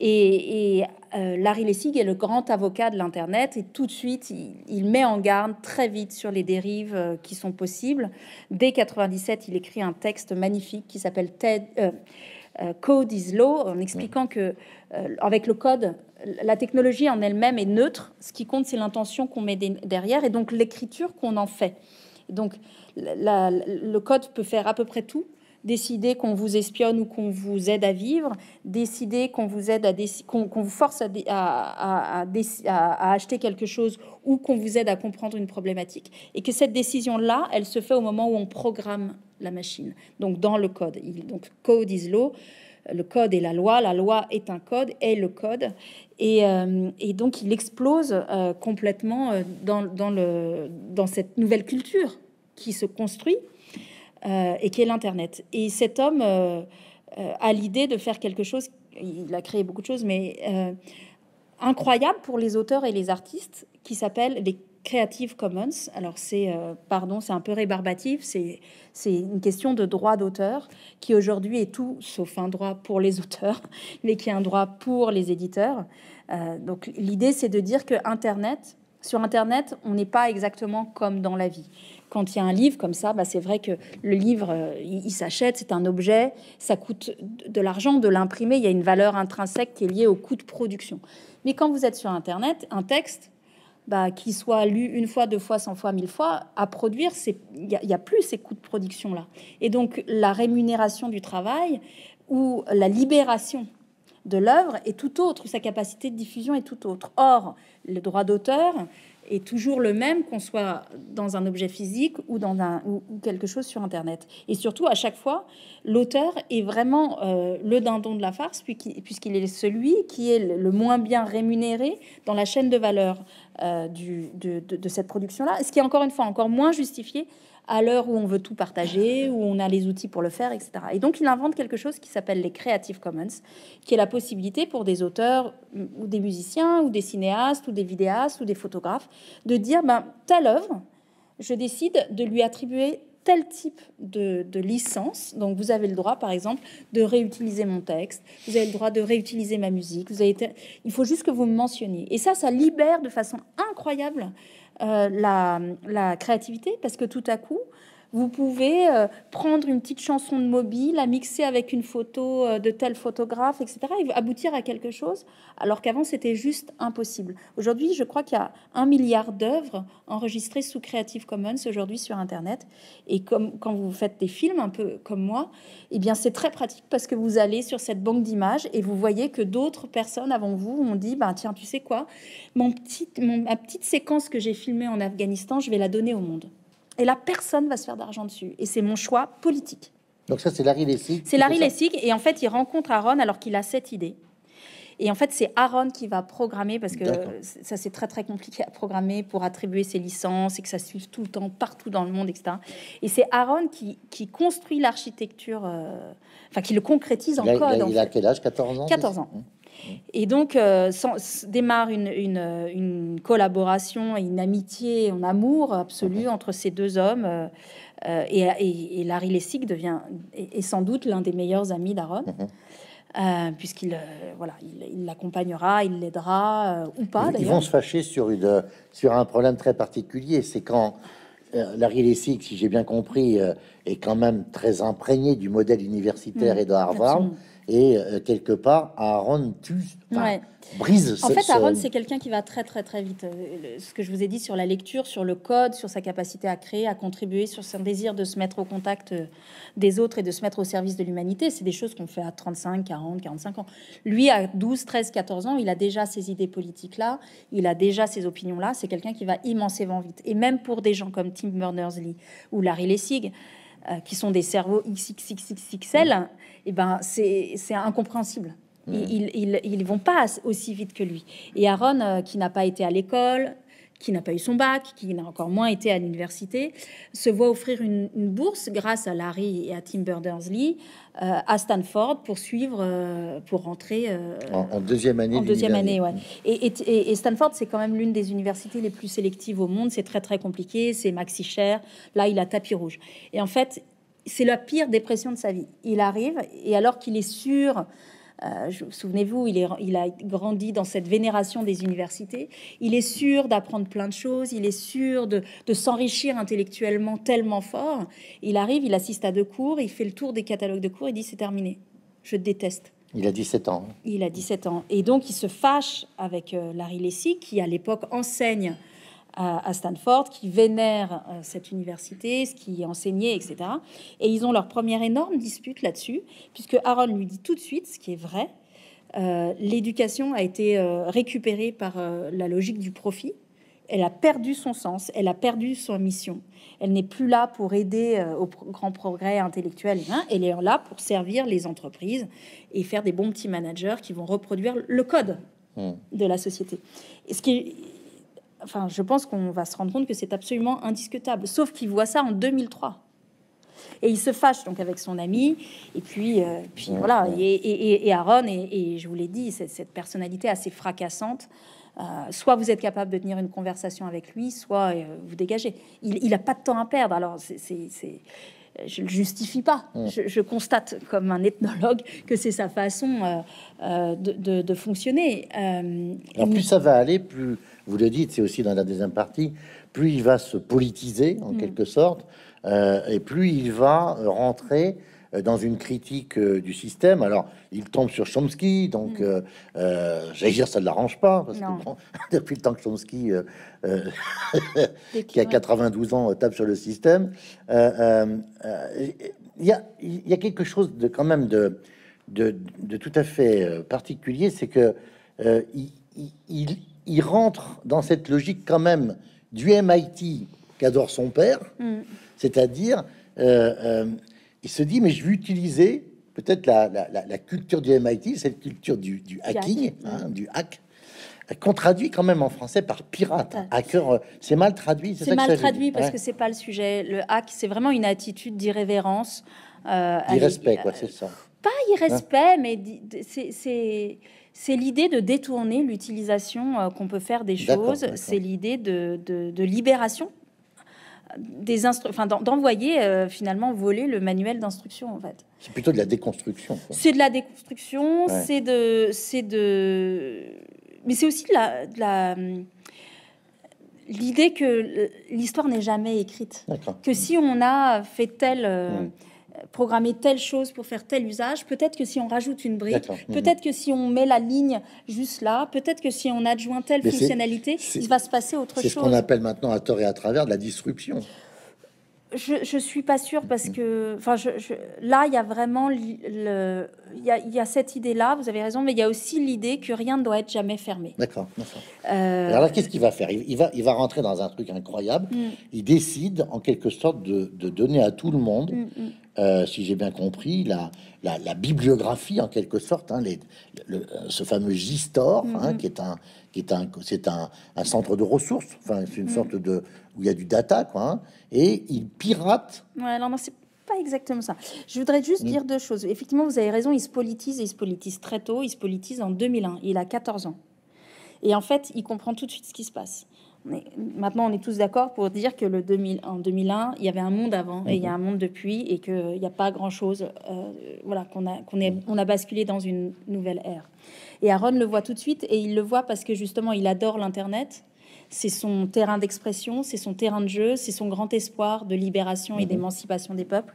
Et Larry Lessig est le grand avocat de l'internet, et tout de suite il met en garde très vite sur les dérives qui sont possibles. Dès 97, il écrit un texte magnifique qui s'appelle Code is Law, en expliquant que avec le code, la technologie en elle-même est neutre. Ce qui compte, c'est l'intention qu'on met derrière, et donc l'écriture qu'on en fait. Et donc le code peut faire à peu près tout, décider qu'on vous espionne ou qu'on vous aide à vivre, décider qu'on vous aide à qu'on vous force à acheter quelque chose ou qu'on vous aide à comprendre une problématique, et que cette décision-là, elle se fait au moment où on programme la machine, donc dans le code. Donc code is law, le code est la loi est un code, est le code, et donc il explose complètement dans cette nouvelle culture qui se construit et qui est l'Internet. Et cet homme a l'idée de faire quelque chose, il a créé beaucoup de choses, mais incroyable pour les auteurs et les artistes, qui s'appelle les Creative Commons. Alors c'est, pardon, c'est un peu rébarbatif, c'est une question de droit d'auteur qui aujourd'hui est tout sauf un droit pour les auteurs, mais qui est un droit pour les éditeurs. Donc l'idée, c'est de dire que Internet, sur Internet, on n'est pas exactement comme dans la vie. Quand il y a un livre comme ça, bah c'est vrai que le livre, il s'achète, c'est un objet, ça coûte de l'argent de l'imprimer, il y a une valeur intrinsèque qui est liée au coût de production. Mais quand vous êtes sur Internet, un texte, bah, qui soit lu une fois, deux fois, 100 fois, 1000 fois, à produire, il n'y a plus ces coûts de production-là. Et donc, la rémunération du travail ou la libération de l'œuvre est tout autre, sa capacité de diffusion est tout autre. Or, le droit d'auteur est toujours le même, qu'on soit dans un objet physique ou dans ou quelque chose sur Internet. Et surtout, à chaque fois, l'auteur est vraiment le dindon de la farce, puisqu'il est celui qui est le moins bien rémunéré dans la chaîne de valeur de cette production-là, ce qui est encore une fois encore moins justifié à l'heure où on veut tout partager, où on a les outils pour le faire, etc. Et donc, il invente quelque chose qui s'appelle les Creative Commons, qui est la possibilité pour des auteurs ou des musiciens ou des cinéastes ou des vidéastes ou des photographes de dire, ben, telle œuvre, je décide de lui attribuer tel type de licence. Donc, vous avez le droit, par exemple, de réutiliser mon texte, vous avez le droit de réutiliser ma musique, il faut juste que vous me mentionniez. Et ça, ça libère de façon incroyable la créativité, parce que tout à coup, vous pouvez prendre une petite chanson de Moby, la mixer avec une photo de tel photographe, etc., et aboutir à quelque chose, alors qu'avant, c'était juste impossible. Aujourd'hui, je crois qu'il y a 1 milliard d'œuvres enregistrées sous Creative Commons aujourd'hui sur Internet. Et quand vous faites des films, un peu comme moi, eh bien, c'est très pratique, parce que vous allez sur cette banque d'images et vous voyez que d'autres personnes avant vous ont dit, bah, tiens, tu sais quoi, ma petite séquence que j'ai filmée en Afghanistan, je vais la donner au monde. Et là, personne ne va se faire d'argent dessus. Et c'est mon choix politique. Donc ça, c'est Larry Lessig. C'est Larry Lessig. Et en fait, il rencontre Aaron alors qu'il a cette idée. Et en fait, c'est Aaron qui va programmer, parce que ça, c'est très, très compliqué à programmer pour attribuer ses licences et que ça suive tout le temps, partout dans le monde, etc. Et c'est Aaron qui construit l'architecture, enfin, qui le concrétise en code. Il a quel âge, 14 ans? 14 ans. Et donc, démarre une collaboration, une amitié, un amour absolu entre ces deux hommes. Et Larry Lessig est sans doute l'un des meilleurs amis d'Aaron, puisqu'il voilà, il l'accompagnera, il l'aidera, ou pas. Ils vont se fâcher sur un problème très particulier. C'est quand Larry Lessig, si j'ai bien compris, est quand même très imprégné du modèle universitaire et de Harvard. Absolument. Et quelque part, Aaron brise. En fait, Aaron, c'est quelqu'un qui va très, très, très vite. Ce que je vous ai dit sur la lecture, sur le code, sur sa capacité à créer, à contribuer, sur son désir de se mettre au contact des autres et de se mettre au service de l'humanité, c'est des choses qu'on fait à 35, 40, 45 ans. Lui, à 12, 13, 14 ans, il a déjà ces idées politiques-là, il a déjà ces opinions-là. C'est quelqu'un qui va immensément vite. Et même pour des gens comme Tim Berners-Lee ou Larry Lessig, qui sont des cerveaux XXXXL, et ben c'est incompréhensible. Ils vont pas aussi vite que lui. Et Aaron, qui n'a pas été à l'école, qui n'a pas eu son bac, qui n'a encore moins été à l'université, se voit offrir une bourse grâce à Larry et à Tim Berners-Lee à Stanford pour rentrer en deuxième année. En deuxième année, ouais. Et Stanford, c'est quand même l'une des universités les plus sélectives au monde. C'est très, très compliqué. C'est maxi cher. Là, il a tapis rouge. Et en fait, c'est la pire dépression de sa vie. Il arrive, et alors qu'il est sûr... souvenez-vous, il a grandi dans cette vénération des universités. Il est sûr d'apprendre plein de choses. Il est sûr de s'enrichir intellectuellement tellement fort. Il arrive, il assiste à 2 cours, il fait le tour des catalogues de cours, il dit c'est terminé, je déteste. Il a 17 ans. Il a 17 ans. Et donc, il se fâche avec Larry Lessig, qui à l'époque enseigne à Stanford, qui vénèrent cette université, ce qui est enseigné, etc. Et ils ont leur première énorme dispute là-dessus, puisque Aaron lui dit tout de suite, ce qui est vrai, l'éducation a été récupérée par la logique du profit. Elle a perdu son sens, elle a perdu son mission. Elle n'est plus là pour aider au grand progrès intellectuel humain, elle est là pour servir les entreprises et faire des bons petits managers qui vont reproduire le code de la société. Et ce qui est, enfin, je pense qu'on va se rendre compte que c'est absolument indiscutable, sauf qu'il voit ça en 2003. Et il se fâche donc avec son ami, et puis, voilà. Et Aaron, et je vous l'ai dit, cette personnalité assez fracassante. Soit vous êtes capable de tenir une conversation avec lui, soit vous dégagez. Il n'a pas de temps à perdre. Alors, je ne le justifie pas. Je constate, comme un ethnologue, que c'est sa façon de fonctionner. Alors, plus ça va aller, plus, vous le dites, c'est aussi dans la deuxième partie, plus il va se politiser, en quelque sorte, et plus il va rentrer dans une critique du système. Alors, il tombe sur Chomsky, donc j'allais dire, ça ne l'arrange pas, parce que bon, depuis le temps que Chomsky, qui a 92 ans, tape sur le système, il y a quelque chose de quand même de tout à fait particulier, c'est que il rentre dans cette logique quand même du MIT qu'adore son père, c'est-à-dire... il se dit, mais je vais utiliser peut-être la culture du MIT, cette culture du hacking, du hack, qu'on traduit quand même en français par pirate. Hacker, c'est mal traduit. C'est mal traduit parce que c'est pas le sujet. Le hack, c'est vraiment une attitude d'irrévérence. D'irrespect, quoi, c'est ça. Pas irrespect, mais c'est l'idée de détourner l'utilisation qu'on peut faire des choses. C'est l'idée de libération. D'envoyer finalement voler le manuel d'instruction, en fait. C'est plutôt de la déconstruction. C'est de la déconstruction, mais c'est aussi l'idée que l'histoire n'est jamais écrite. Que si on a fait programmer telle chose pour faire tel usage, peut-être que si on rajoute une brique, peut-être que si on met la ligne juste là, peut-être que si on adjoint telle fonctionnalité, il va se passer autre chose. C'est ce qu'on appelle maintenant à tort et à travers de la disruption. Je suis pas sûre parce que, enfin, là, il y a vraiment il y a cette idée-là. Vous avez raison, mais il y a aussi l'idée que rien ne doit être jamais fermé. D'accord. Alors là, qu'est-ce qu'il va faire? Il va rentrer dans un truc incroyable. Il décide, en quelque sorte, de donner à tout le monde, si j'ai bien compris, la bibliographie, en quelque sorte, ce fameux JSTOR, qui est un centre de ressources. Enfin, c'est une sorte de où il y a du data, quoi, et il pirate. Ouais, non, c'est pas exactement ça. Je voudrais juste dire deux choses. Effectivement, vous avez raison, il se politise, et il se politise très tôt. Il se politise en 2001. Il a 14 ans. Et en fait, il comprend tout de suite ce qui se passe. Maintenant, on est tous d'accord pour dire que en 2001, il y avait un monde avant et il y a un monde depuis, et qu'il n'y a pas grand-chose. Voilà, qu'on a basculé dans une nouvelle ère. Et Aaron le voit tout de suite, et il le voit parce que justement, il adore l'Internet. C'est son terrain d'expression, c'est son terrain de jeu, c'est son grand espoir de libération et d'émancipation des peuples.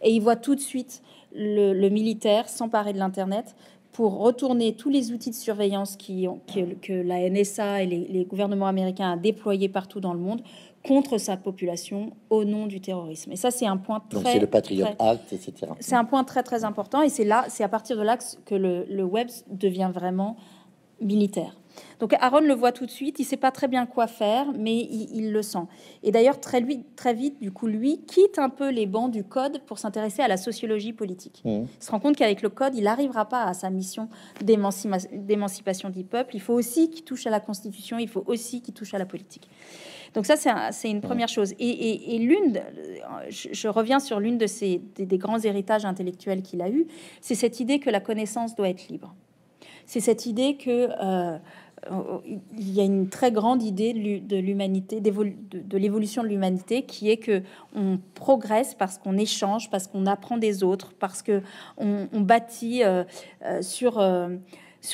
Et il voit tout de suite le militaire s'emparer de l'Internet pour retourner tous les outils de surveillance que la NSA et les gouvernements américains ont déployés partout dans le monde contre sa population au nom du terrorisme. Et ça, c'est un point très... Donc c'est le Patriot Act, etc. C'est un point très, très important. Et c'est à partir de là que le web devient vraiment militaire. Donc Aaron le voit tout de suite, il sait pas très bien quoi faire, mais il le sent. Et d'ailleurs, très vite, du coup, lui quitte un peu les bancs du code pour s'intéresser à la sociologie politique. Il se rend compte qu'avec le code, il n'arrivera pas à sa mission d'émancipation du peuple. Il faut aussi qu'il touche à la Constitution, il faut aussi qu'il touche à la politique. Donc ça, c'est une première chose. Et je reviens sur l'une de des grands héritages intellectuels qu'il a eu, c'est cette idée que la connaissance doit être libre. C'est cette idée que il y a une très grande idée de l'humanité, de l'évolution de l'humanité, qui est que on progresse parce qu'on échange, parce qu'on apprend des autres, parce que on bâtit sur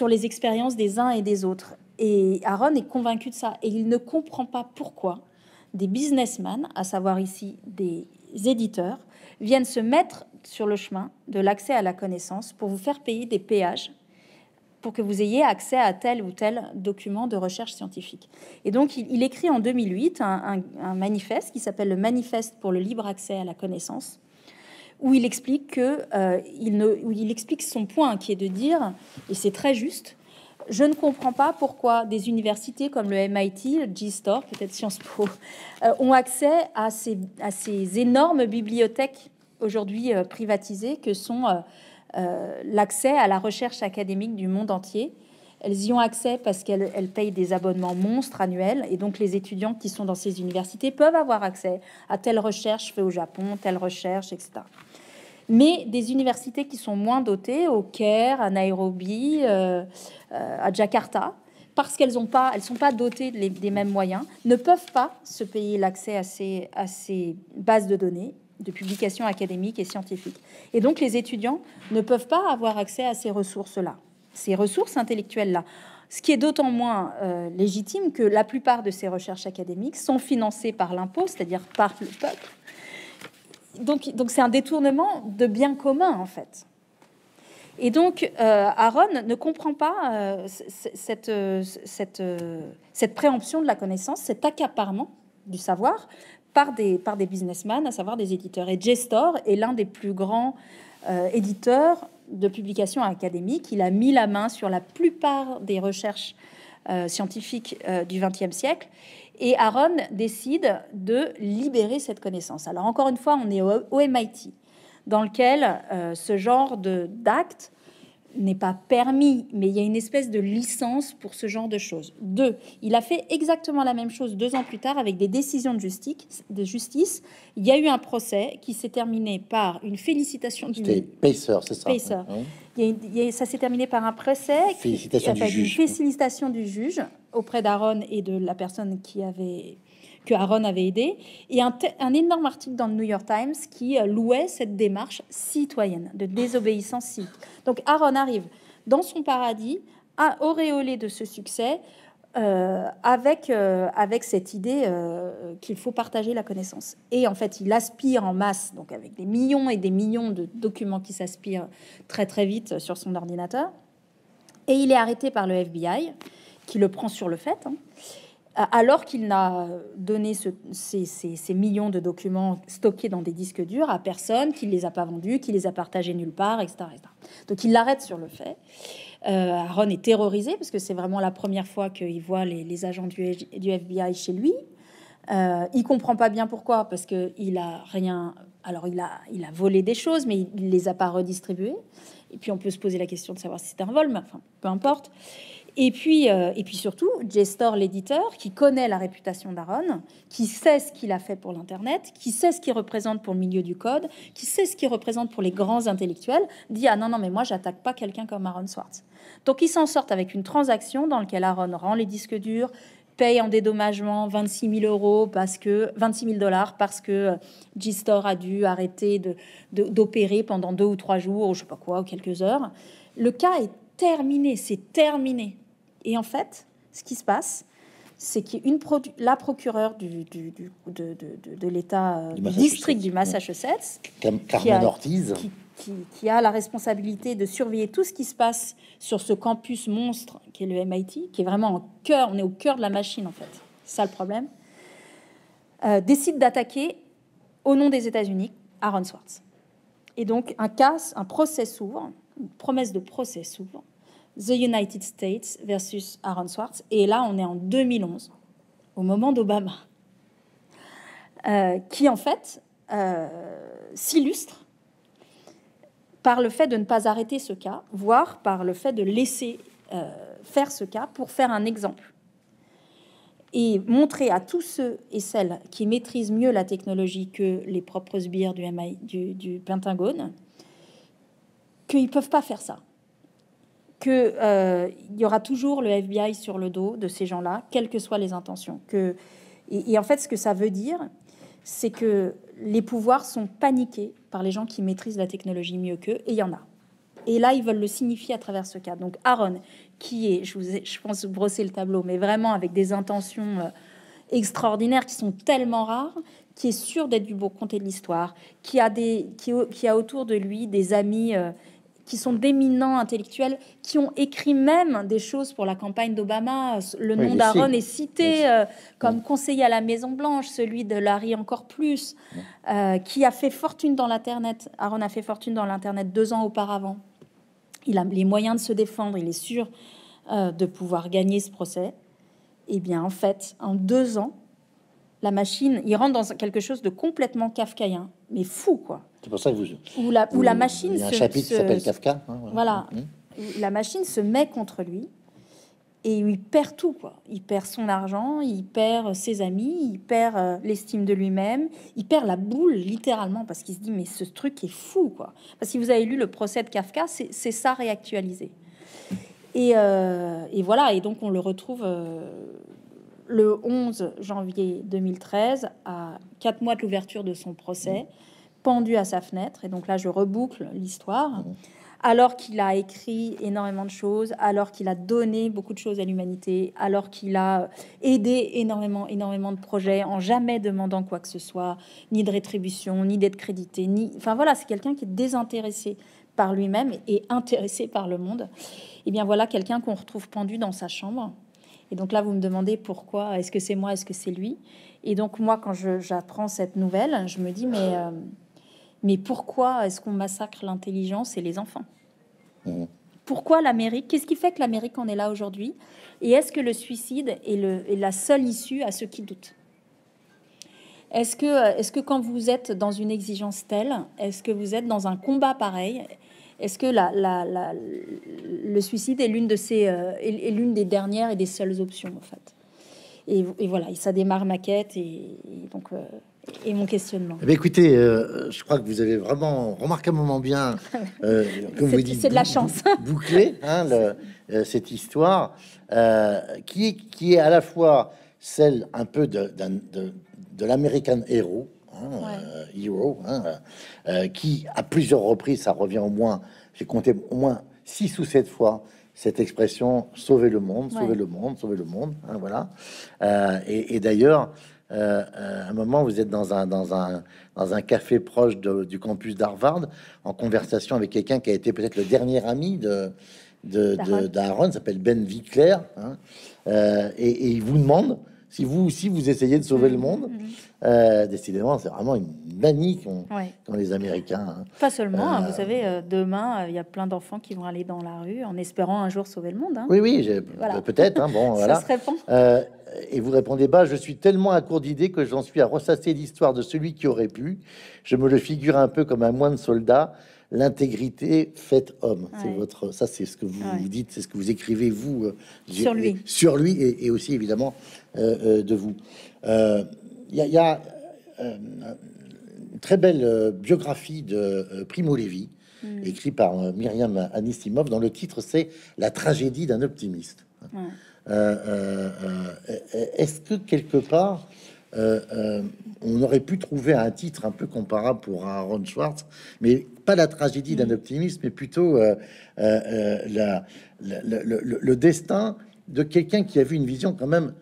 les expériences des uns et des autres. Et Aaron est convaincu de ça, et il ne comprend pas pourquoi des businessmen, à savoir ici des éditeurs, viennent se mettre sur le chemin de l'accès à la connaissance pour vous faire payer des péages pour que vous ayez accès à tel ou tel document de recherche scientifique. Et donc, il écrit en 2008 un manifeste qui s'appelle le Manifeste pour le libre accès à la connaissance, où il explique son point, qui est de dire, et c'est très juste, je ne comprends pas pourquoi des universités comme le MIT, le JSTOR, peut-être Sciences Po, ont accès à ces énormes bibliothèques aujourd'hui privatisées que sont l'accès à la recherche académique du monde entier. Elles y ont accès parce qu'elles payent des abonnements monstres annuels, et donc les étudiants qui sont dans ces universités peuvent avoir accès à telle recherche faite au Japon, telle recherche, etc. Mais des universités qui sont moins dotées, au Caire, à Nairobi, à Jakarta, parce qu'elles ne sont pas dotées des mêmes moyens, ne peuvent pas se payer l'accès à ces bases de données de publications académiques et scientifiques. Et donc, les étudiants ne peuvent pas avoir accès à ces ressources-là, ces ressources intellectuelles-là. Ce qui est d'autant moins légitime que la plupart de ces recherches académiques sont financées par l'impôt, c'est-à-dire par le peuple. Donc c'est un détournement de bien commun, en fait. Et donc, Aaron ne comprend pas cette préemption de la connaissance, cet accaparement du savoir par des businessmen, à savoir des éditeurs. Et JSTOR est l'un des plus grands éditeurs de publications académiques. Il a mis la main sur la plupart des recherches scientifiques du XXe siècle. Et Aaron décide de libérer cette connaissance. Alors, encore une fois, on est au MIT, dans lequel ce genre d'acte n'est pas permis, mais il y a une espèce de licence pour ce genre de choses. Deux, il a fait exactement la même chose 2 ans plus tard avec des décisions de justice. Il y a eu un procès qui s'est terminé par une félicitation du... C'était Pacer, c'est ça. Pacer. Oui. Ça s'est terminé par un procès, félicitation du juge auprès d'Aaron et de la personne que Aaron avait aidé, et un énorme article dans le New York Times qui louait cette démarche citoyenne de désobéissance civique. Donc Aaron arrive dans son paradis, auréolé de ce succès, avec cette idée qu'il faut partager la connaissance. Et en fait, il aspire en masse, donc avec des millions et des millions de documents qui s'aspirent très très vite sur son ordinateur. Et il est arrêté par le FBI, qui le prend sur le fait, hein, alors qu'il n'a donné ces millions de documents stockés dans des disques durs à personne, qu'il ne les a pas vendus, qu'il ne les a partagés nulle part, etc., etc. Donc il l'arrête sur le fait. Aaron est terrorisé parce que c'est vraiment la première fois qu'il voit les agents du FBI chez lui. Il comprend pas bien pourquoi, parce qu'il a rien... Alors il a volé des choses, mais il les a pas redistribuées. Et puis on peut se poser la question de savoir si c'est un vol, mais enfin, peu importe. Et puis surtout, JSTOR, l'éditeur, qui connaît la réputation d'Aaron, qui sait ce qu'il a fait pour l'Internet, qui sait ce qu'il représente pour le milieu du code, qui sait ce qu'il représente pour les grands intellectuels, dit « Ah non, mais moi, j'attaque pas quelqu'un comme Aaron Swartz. » Donc, ils s'en sortent avec une transaction dans laquelle Aaron rend les disques durs, paye en dédommagement 26 000 dollars parce que JSTOR a dû arrêter d'opérer pendant 2 ou 3 jours, ou je sais pas quoi, ou quelques heures. Le cas est terminé, c'est terminé. Et en fait, ce qui se passe, c'est que la procureure de l'État du district du Massachusetts, Carmen Ortiz, qui a la responsabilité de surveiller tout ce qui se passe sur ce campus monstre qui est le MIT, qui est vraiment en cœur, on est au cœur de la machine en fait, c'est ça le problème, décide d'attaquer au nom des États-Unis Aaron Swartz. Et donc un procès s'ouvre, une promesse de procès s'ouvre, The United States versus Aaron Swartz. Et là, on est en 2011, au moment d'Obama, qui en fait s'illustre par le fait de ne pas arrêter ce cas, voire par le fait de laisser faire ce cas pour faire un exemple et montrer à tous ceux et celles qui maîtrisent mieux la technologie que les propres sbires du Pentagone qu'ils ne peuvent pas faire ça, qu'il y aura toujours le FBI sur le dos de ces gens-là, quelles que soient les intentions. Et en fait, ce que ça veut dire, c'est que les pouvoirs sont paniqués par les gens qui maîtrisent la technologie mieux qu'eux, et il y en a. Et là, ils veulent le signifier à travers ce cas. Donc Aaron, qui est, je pense, brosser le tableau, mais vraiment avec des intentions extraordinaires qui sont tellement rares, qui est sûr d'être du bon côté de l'histoire, qui a autour de lui des amis qui sont d'éminents intellectuels, qui ont écrit même des choses pour la campagne d'Obama. Le nom d'Aaron est cité comme conseiller à la Maison-Blanche, celui de Larry encore plus, qui a fait fortune dans l'Internet. Aaron a fait fortune dans l'Internet 2 ans auparavant. Il a les moyens de se défendre, il est sûr de pouvoir gagner ce procès. Eh bien, en fait, en 2 ans, la machine, il rentre dans quelque chose de complètement kafkaïen, mais fou, quoi. C'est pour ça que vous... Où la machine... Il y a un chapitre qui s'appelle Kafka. Hein, voilà. La machine se met contre lui et il perd tout, quoi. Il perd son argent, il perd ses amis, il perd l'estime de lui-même, il perd la boule, littéralement, parce qu'il se dit, mais ce truc est fou, quoi. Parce que si vous avez lu le procès de Kafka, c'est ça réactualisé. Et voilà, et donc on le retrouve... le 11 janvier 2013, à 4 mois de l'ouverture de son procès, pendu à sa fenêtre. Et donc là, je reboucle l'histoire. Alors qu'il a écrit énormément de choses, alors qu'il a donné beaucoup de choses à l'humanité, alors qu'il a aidé énormément de projets en jamais demandant quoi que ce soit, ni de rétribution, ni d'être crédité, ni... Enfin voilà, c'est quelqu'un qui est désintéressé par lui-même et intéressé par le monde. Et bien voilà quelqu'un qu'on retrouve pendu dans sa chambre. Et donc là, vous me demandez pourquoi, est-ce que c'est moi, est-ce que c'est lui? Et donc moi, quand j'apprends cette nouvelle, je me dis, mais pourquoi est-ce qu'on massacre l'intelligence et les enfants? Pourquoi l'Amérique? Qu'est-ce qui fait que l'Amérique en est là aujourd'hui? Et est-ce que le suicide est la seule issue à ceux qui doutent? Est-ce que quand vous êtes dans une exigence telle, est-ce que vous êtes dans un combat pareil? Est-ce que le suicide est l'une des dernières et des seules options, en fait? Et voilà, et ça démarre ma quête et mon questionnement. Eh bien, écoutez, je crois que vous avez vraiment remarquablement bien, comme vous dites, c'est de la chance, bouclé hein, cette histoire qui est à la fois celle un peu de l'American Hero. Hero, qui à plusieurs reprises, ça revient au moins, j'ai compté au moins 6 ou 7 fois cette expression sauver le monde, sauver le monde, sauver le monde. Hein, voilà, et d'ailleurs, à un moment, vous êtes dans un café proche du campus d'Harvard en conversation avec quelqu'un qui a été peut-être le dernier ami d'Aaron, s'appelle Ben Wickler, hein, et il vous demande. Si vous aussi vous essayez de sauver le monde, décidément, c'est vraiment une manie qu'ont les Américains. Hein. Pas seulement, vous savez, demain, il y a plein d'enfants qui vont aller dans la rue en espérant un jour sauver le monde. Hein. Oui, voilà. Peut-être. Hein, bon, voilà. Ça se répond. Et vous répondez bas, je suis tellement à court d'idées que j'en suis à ressasser l'histoire de celui qui aurait pu. Je me le figure un peu comme un moine soldat. L'intégrité faite homme, c'est votre, ça c'est ce que vous dites, c'est ce que vous écrivez vous sur lui et aussi évidemment de vous. Il y a une très belle biographie de Primo Levi, écrite par Myriam Anisimov, dont le titre c'est La tragédie d'un optimiste. Est-ce que quelque part on aurait pu trouver un titre un peu comparable pour Aaron Swartz, mais pas la tragédie d'un optimiste, mais plutôt le destin de quelqu'un qui a vu une vision quand même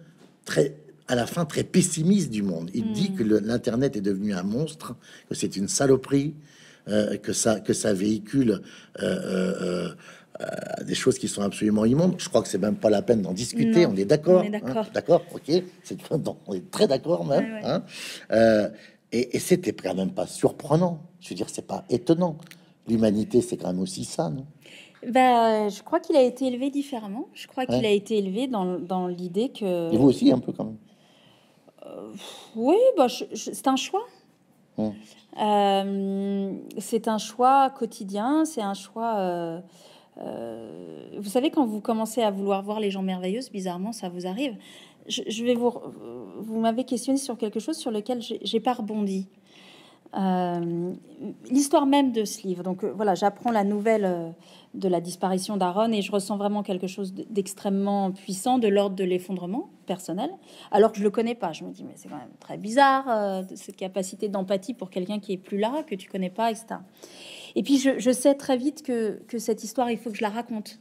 très, à la fin, très pessimiste du monde. Il dit que l'Internet est devenu un monstre, que c'est une saloperie, que ça véhicule des choses qui sont absolument immondes. Je crois que c'est même pas la peine d'en discuter. Non, on est d'accord, d'accord, ok, on est très d'accord même. Hein, et c'était quand même pas surprenant. Je veux dire, c'est pas étonnant. L'humanité, c'est quand même aussi ça, non? Je crois qu'il a été élevé différemment. Je crois qu'il a été élevé dans l'idée que... Et vous aussi, un peu, quand même. Oui, c'est un choix. C'est un choix quotidien, c'est un choix... vous savez, quand vous commencez à vouloir voir les gens merveilleux, bizarrement, ça vous arrive. Vous m'avez questionné sur quelque chose sur lequel j'ai pas rebondi. L'histoire même de ce livre. Donc voilà, j'apprends la nouvelle de la disparition d'Aaron et je ressens vraiment quelque chose d'extrêmement puissant, de l'ordre de l'effondrement personnel, alors que je le connais pas. Je me dis mais c'est quand même très bizarre cette capacité d'empathie pour quelqu'un qui est plus là, que tu connais pas, etc. Et puis je sais très vite que cette histoire, il faut que je la raconte.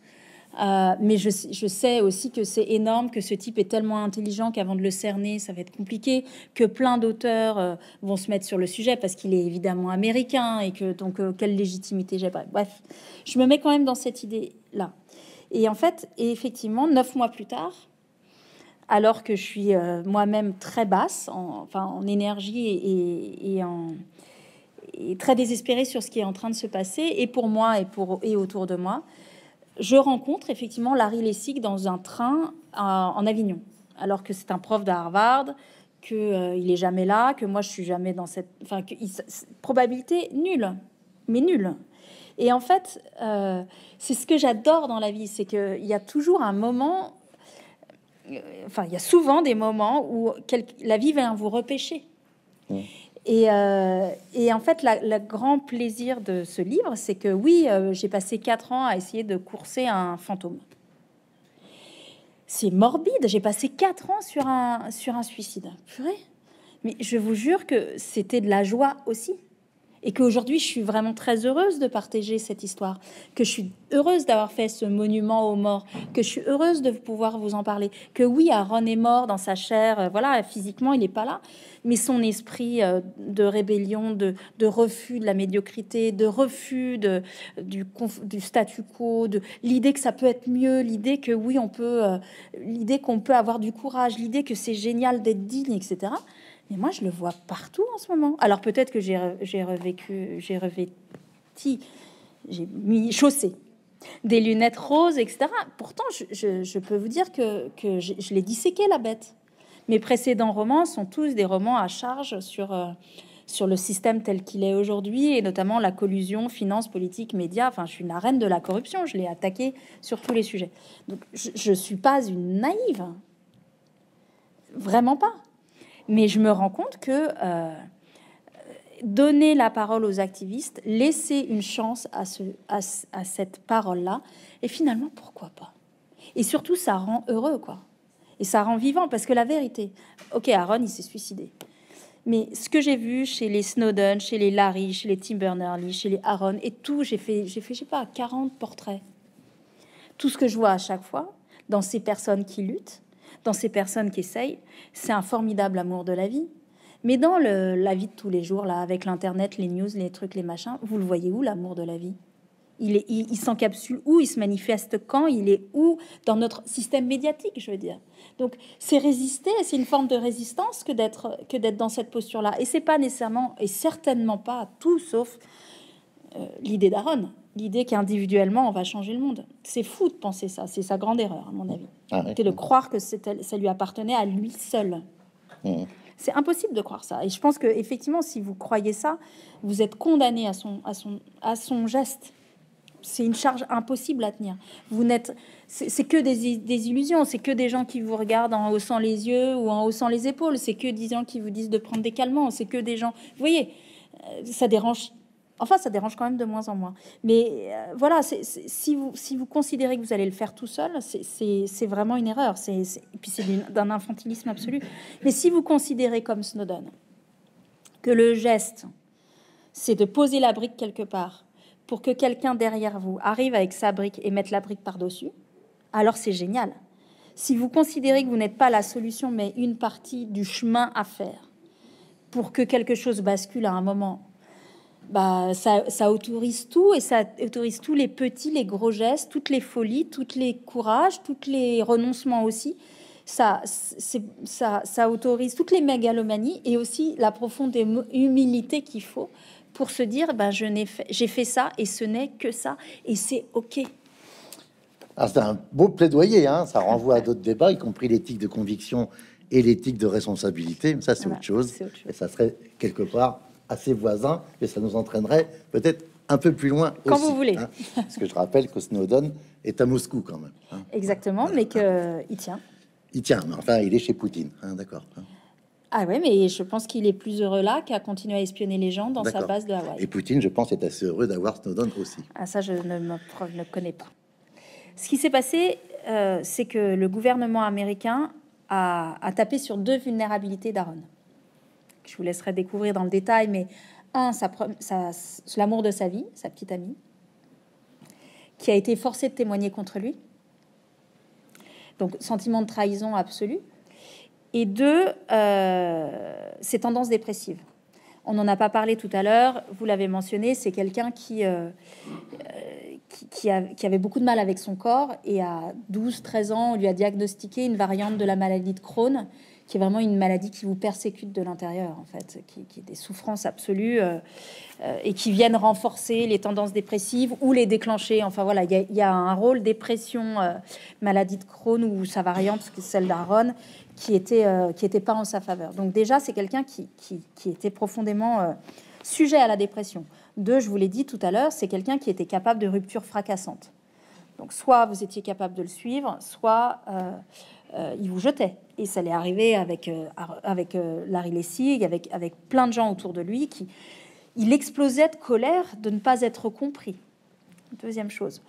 Mais je sais aussi que c'est énorme, que ce type est tellement intelligent qu'avant de le cerner, ça va être compliqué, que plein d'auteurs vont se mettre sur le sujet parce qu'il est évidemment américain et que donc quelle légitimité j'ai pas. Bref, je me mets quand même dans cette idée-là. Et en fait, effectivement, 9 mois plus tard, alors que je suis moi-même très basse, en énergie et très désespérée sur ce qui est en train de se passer, et pour moi et autour de moi, je rencontre effectivement Larry Lessig dans un train en Avignon, alors que c'est un prof de Harvard, qu'il n'est jamais là, que moi je suis jamais dans cette... Enfin, probabilité nulle, mais nulle. Et en fait, c'est ce que j'adore dans la vie, c'est qu'il y a toujours un moment... Enfin, il y a souvent des moments où la vie va vous repêcher. Mmh. Et en fait, le grand plaisir de ce livre, c'est que oui, j'ai passé 4 ans à essayer de courser un fantôme. C'est morbide. J'ai passé 4 ans sur un suicide. Purée. Mais je vous jure que c'était de la joie aussi. Et qu'aujourd'hui, je suis vraiment très heureuse de partager cette histoire, que je suis heureuse d'avoir fait ce monument aux morts, que je suis heureuse de pouvoir vous en parler, que oui, Aaron est mort dans sa chair, voilà, physiquement, il n'est pas là, mais son esprit de rébellion, de refus de la médiocrité, de refus du statu quo, de l'idée que ça peut être mieux, l'idée que oui, l'idée qu'on peut avoir du courage, l'idée que c'est génial d'être digne, etc., mais moi, je le vois partout en ce moment. Alors peut-être que j'ai chaussé des lunettes roses, etc. Pourtant, je peux vous dire que je l'ai disséqué, la bête. Mes précédents romans sont tous des romans à charge sur le système tel qu'il est aujourd'hui, et notamment la collusion, finance, politique, médias. Enfin, je suis la reine de la corruption. Je l'ai attaquée sur tous les sujets. Donc, je ne suis pas une naïve. Vraiment pas. Mais je me rends compte que donner la parole aux activistes, laisser une chance à cette parole-là, et finalement, pourquoi pas? Et surtout, ça rend heureux, quoi. Et ça rend vivant, parce que la vérité... OK, Aaron, il s'est suicidé. Mais ce que j'ai vu chez les Snowden, chez les Larry, chez les Tim Berners-Lee, chez les Aaron, et tout, j'ai fait, je sais pas, 40 portraits. Tout ce que je vois à chaque fois, dans ces personnes qui luttent, dans ces personnes qui essayent, c'est un formidable amour de la vie. Mais dans la vie de tous les jours, là, avec l'Internet, les news, les trucs, les machins, vous le voyez où, l'amour de la vie? Il s'encapsule où? Il se manifeste quand? Il est où? Dans notre système médiatique, je veux dire. Donc, c'est résister, c'est une forme de résistance que d'être dans cette posture-là. Et c'est pas nécessairement, et certainement pas, tout sauf l'idée d'Aaron. L'idée qu'individuellement, on va changer le monde. C'est fou de penser ça. C'est sa grande erreur, à mon avis. Ah, oui. C'était de croire que ça lui appartenait à lui seul. Mmh. C'est impossible de croire ça. Et je pense que effectivement, si vous croyez ça, vous êtes condamné à son geste. C'est une charge impossible à tenir. Vous n'êtes... C'est que des illusions. C'est que des gens qui vous regardent en haussant les yeux ou en haussant les épaules. C'est que des gens qui vous disent de prendre des calmants. C'est que des gens... Vous voyez, ça dérange... Enfin, ça dérange quand même de moins en moins. Mais voilà, si vous considérez que vous allez le faire tout seul, c'est vraiment une erreur. Et puis c'est d'un infantilisme absolu. Mais si vous considérez comme Snowden que le geste, c'est de poser la brique quelque part pour que quelqu'un derrière vous arrive avec sa brique et mette la brique par-dessus, alors c'est génial. Si vous considérez que vous n'êtes pas la solution, mais une partie du chemin à faire pour que quelque chose bascule à un moment... Bah, ça autorise tout, et ça autorise tous les petits, les gros gestes, toutes les folies, toutes les courages, tous les renoncements aussi. Ça autorise toutes les mégalomanies et aussi la profonde humilité qu'il faut pour se dire bah, j'ai fait ça et ce n'est que ça et c'est OK. C'est un beau plaidoyer, hein, ça renvoie à d'autres débats, y compris l'éthique de conviction et l'éthique de responsabilité. Mais ça, c'est autre chose, et ça serait quelque part à ses voisins, et ça nous entraînerait peut-être un peu plus loin quand aussi, vous voulez. Hein, parce que je rappelle que Snowden est à Moscou quand même. Hein, exactement, voilà, mais voilà, qu'il tient. Il tient, mais enfin, il est chez Poutine, hein, d'accord. Hein. Ah ouais, mais je pense qu'il est plus heureux là qu'à continuer à espionner les gens dans sa base de Hawaï. Et Poutine, je pense, est assez heureux d'avoir Snowden aussi. Ah ça, je ne connais pas. Ce qui s'est passé, c'est que le gouvernement américain a tapé sur 2 vulnérabilités d'Aaron. Je vous laisserai découvrir dans le détail, mais un, l'amour de sa vie, sa petite amie, qui a été forcée de témoigner contre lui, Donc, sentiment de trahison absolu. Et deux, ces tendances dépressives. On n'en a pas parlé tout à l'heure, vous l'avez mentionné, c'est quelqu'un qui avait beaucoup de mal avec son corps, et à 12-13 ans, on lui a diagnostiqué une variante de la maladie de Crohn, qui est vraiment une maladie qui vous persécute de l'intérieur, en fait, qui est des souffrances absolues et qui viennent renforcer les tendances dépressives ou les déclencher. Enfin voilà, il y a un rôle dépression, maladie de Crohn ou sa variante, celle d'Aaron, qui était pas en sa faveur. Donc déjà, c'est quelqu'un qui était profondément sujet à la dépression. Deux, je vous l'ai dit tout à l'heure, c'est quelqu'un qui était capable de ruptures fracassantes. Donc soit vous étiez capable de le suivre, soit il vous jetait. Et ça l'est arrivé avec Larry Lessig, avec plein de gens autour de lui. Il explosait de colère de ne pas être compris. Deuxième chose.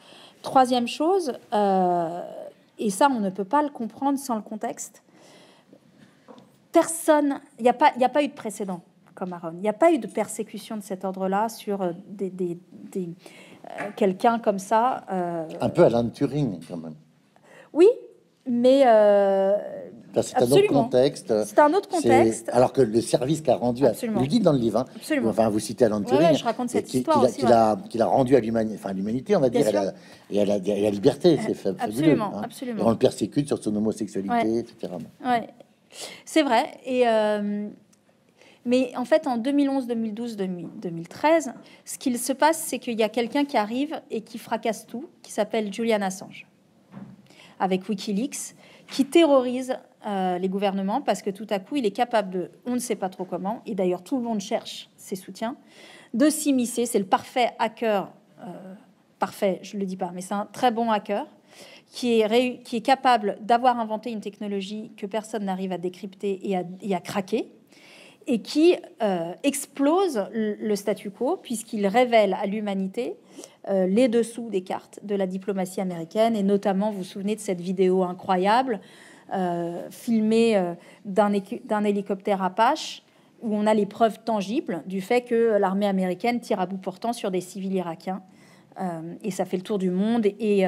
Troisième chose, et ça, on ne peut pas le comprendre sans le contexte. Personne, il n'y a pas eu de précédent comme Aaron. Il n'y a pas eu de persécution de cet ordre-là sur quelqu'un comme ça. Un peu Alan Turing, quand même. Oui. Mais c'est un autre contexte. C'est un autre contexte. Alors que le service qu'a rendu, vous le dites dans le livre, hein, enfin vous citez Alan Turing, ouais, je raconte cette histoire aussi, qu'il a rendu à l'humanité, enfin, on va dire, et à la liberté, c'est fabuleux. Absolument, hein. Absolument. Et on le persécute sur son homosexualité, ouais. Etc. Ouais, c'est vrai. Et mais en fait, en 2011, 2012, 2013, ce qu'il se passe, c'est qu'il y a quelqu'un qui arrive et qui fracasse tout, qui s'appelle Julian Assange, avec Wikileaks, qui terrorise les gouvernements, parce que tout à coup, il est capable de, on ne sait pas trop comment, et d'ailleurs tout le monde cherche ses soutiens, de s'immiscer. C'est le parfait hacker, parfait, je ne le dis pas, mais c'est un très bon hacker, qui est capable d'avoir inventé une technologie que personne n'arrive à décrypter et à craquer, et qui explose le statu quo, puisqu'il révèle à l'humanité les dessous des cartes de la diplomatie américaine, et notamment, vous vous souvenez de cette vidéo incroyable, filmée d'un hélicoptère Apache, où on a les preuves tangibles du fait que l'armée américaine tire à bout portant sur des civils irakiens, et ça fait le tour du monde, et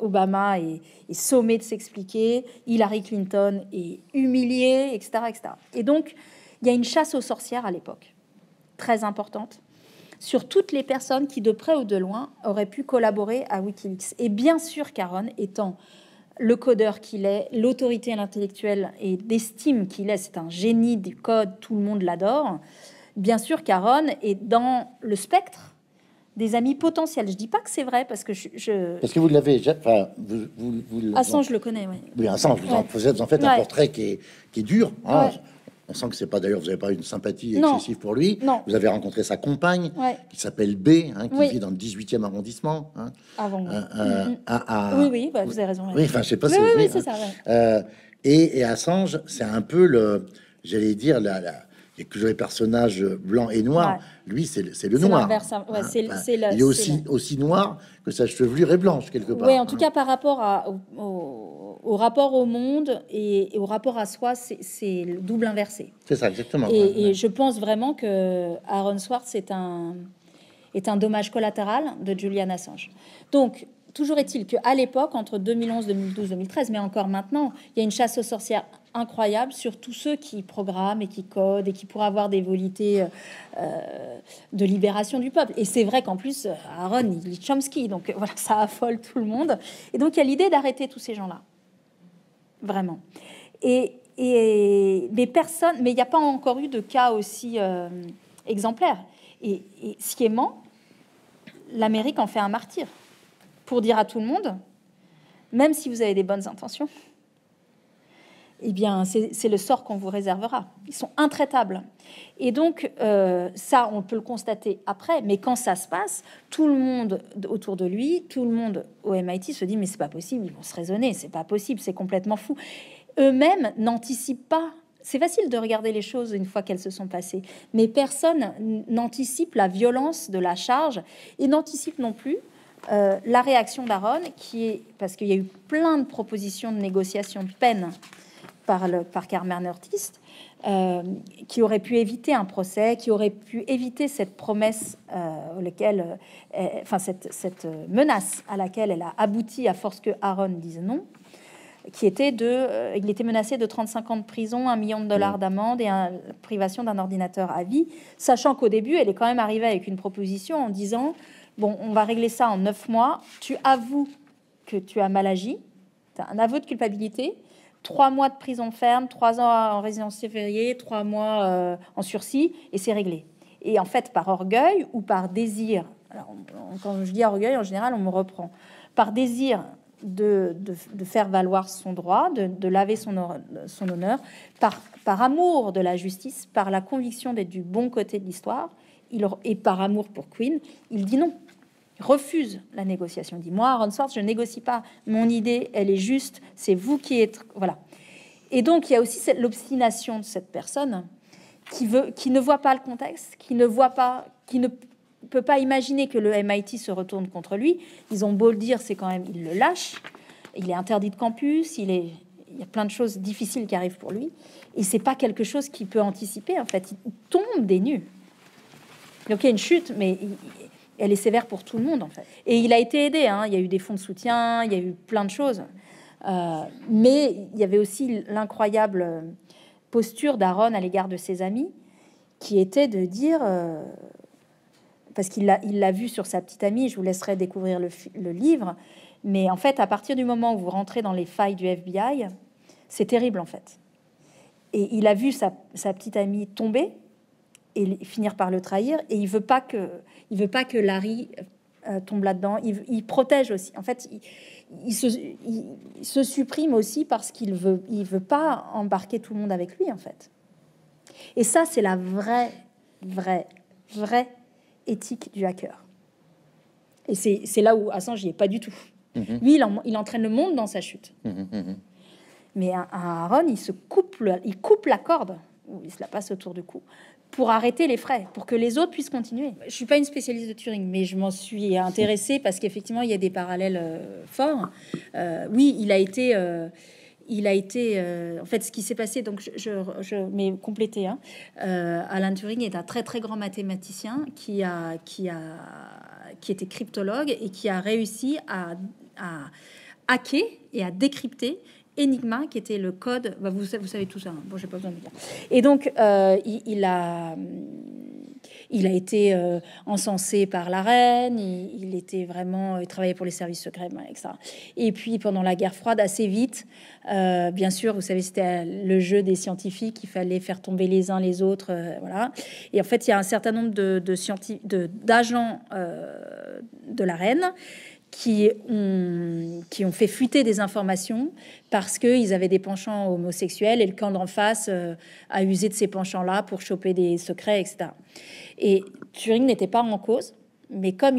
Obama est sommé de s'expliquer, Hillary Clinton est humiliée, etc., etc. Et donc, il y a une chasse aux sorcières à l'époque, très importante, sur toutes les personnes qui, de près ou de loin, auraient pu collaborer à Wikileaks. Et bien sûr, Caron, étant le codeur qu'il est, l'autorité intellectuelle et d'estime qu'il est, c'est un génie du code, tout le monde l'adore, bien sûr, Caron est dans le spectre des amis potentiels. Je dis pas que c'est vrai, parce que parce que vous l'avez déjà... Enfin, Assange, je le connais, oui. Oui, Assange, vous en faites un portrait qui est dur, hein. Ouais. On sent que c'est pas, d'ailleurs, vous n'avez pas une sympathie excessive pour lui. Non. Vous avez rencontré sa compagne, qui s'appelle B, hein, qui vit dans le 18e arrondissement. Hein, avant. Oui, bah, vous avez raison. Oui, enfin, je sais pas si c'est ça. Ouais. Et Assange, c'est un peu le, j'allais dire, les personnages blancs et noirs. Ouais. Lui, c'est le noir. Ouais, hein, il est aussi noir que sa chevelure est blanche, quelque part. Oui, en tout cas, par rapport au rapport au monde et au rapport à soi, c'est le double inversé. C'est ça, exactement. Et je pense vraiment que Aaron Swartz est un dommage collatéral de Julian Assange. Donc, toujours est-il qu'à l'époque, entre 2011, 2012, 2013, mais encore maintenant, il y a une chasse aux sorcières incroyable sur tous ceux qui programment et qui codent et qui pourraient avoir des volités de libération du peuple. Et c'est vrai qu'en plus, Aaron, il lit Chomsky, donc voilà, ça affole tout le monde. Et donc, il y a l'idée d'arrêter tous ces gens-là. Vraiment. Mais il n'y a pas encore eu de cas aussi exemplaire. Et sciemment, l'Amérique en fait un martyr pour dire à tout le monde, même si vous avez des bonnes intentions, eh bien, c'est le sort qu'on vous réservera. Ils sont intraitables. Et donc, ça, on peut le constater après, mais quand ça se passe, tout le monde autour de lui, tout le monde au MIT se dit, mais c'est pas possible, ils vont se raisonner, c'est pas possible, c'est complètement fou. Eux-mêmes n'anticipent pas. C'est facile de regarder les choses une fois qu'elles se sont passées, mais personne n'anticipe la violence de la charge et n'anticipe non plus la réaction d'Aaron, qui est... Parce qu'il y a eu plein de propositions de négociation de peine par Carmen Ortiz, qui aurait pu éviter un procès, qui aurait pu éviter cette promesse, cette menace à laquelle elle a abouti à force que Aaron dise non. qui était de... il était menacé de 35 ans de prison, $1 million d'amende et privation d'un ordinateur à vie, sachant qu'au début, elle est quand même arrivée avec une proposition en disant, bon, on va régler ça en 9 mois, tu avoues que tu as mal agi, tu as un aveu de culpabilité, 3 mois de prison ferme, 3 ans en résidence sévère, 3 mois en sursis, et c'est réglé. Et en fait, par orgueil ou par désir, alors, quand je dis orgueil, en général, on me reprend, par désir de faire valoir son droit, de laver son honneur, par amour de la justice, par la conviction d'être du bon côté de l'histoire, et par amour pour Queen, il dit non. Il refuse la négociation. Il dit, moi, Aaron Swartz, je négocie pas. Mon idée, elle est juste. C'est vous qui êtes... Voilà. Et donc, il y a aussi l'obstination de cette personne qui ne voit pas le contexte, qui ne peut pas imaginer que le MIT se retourne contre lui. Ils ont beau le dire, c'est quand même... Il le lâche. Il est interdit de campus. Il y a plein de choses difficiles qui arrivent pour lui. Et c'est pas quelque chose qu'il peut anticiper, en fait. Il tombe des nues. Donc, il y a une chute, mais... Elle est sévère pour tout le monde, en fait. Et il a été aidé. Hein. Il y a eu des fonds de soutien, il y a eu plein de choses. Mais il y avait aussi l'incroyable posture d'Aaron à l'égard de ses amis, qui était de dire... parce qu'il l'a vu sur sa petite amie, je vous laisserai découvrir le livre. Mais en fait, à partir du moment où vous rentrez dans les failles du FBI, c'est terrible, en fait. Et il a vu sa petite amie tomber et finir par le trahir, et il veut pas que Larry tombe là-dedans. Il protège aussi. En fait, il se supprime aussi parce qu'il veut, il veut pas embarquer tout le monde avec lui, en fait. Et ça, c'est la vraie éthique du hacker. Et c'est là où Assange n'y est pas du tout. Mm-hmm. Lui, il entraîne le monde dans sa chute. Mm-hmm. Mais à Aaron, il coupe la corde, ou il se la passe autour du cou, pour arrêter les frais, pour que les autres puissent continuer. Je suis pas une spécialiste de Turing, mais je m'en suis intéressée parce qu'effectivement, il y a des parallèles forts. Oui, il a été en fait, ce qui s'est passé, donc je mais complété, hein, Alan Turing est un très, très grand mathématicien qui était cryptologue et qui a réussi à hacker et à décrypter Enigma, qui était le code, bah vous savez tout ça, hein. Bon, j'ai pas besoin de dire. Et donc, il a été encensé par la reine, il était vraiment, il travaillait pour les services secrets, etc. Et puis, pendant la guerre froide, assez vite, bien sûr, vous savez, c'était le jeu des scientifiques, il fallait faire tomber les uns les autres, voilà. Et en fait, il y a un certain nombre d'agents de la reine qui ont fait fuiter des informations parce qu'ils avaient des penchants homosexuels et le camp d'en face a usé de ces penchants-là pour choper des secrets, etc. Et Turing n'était pas en cause, mais comme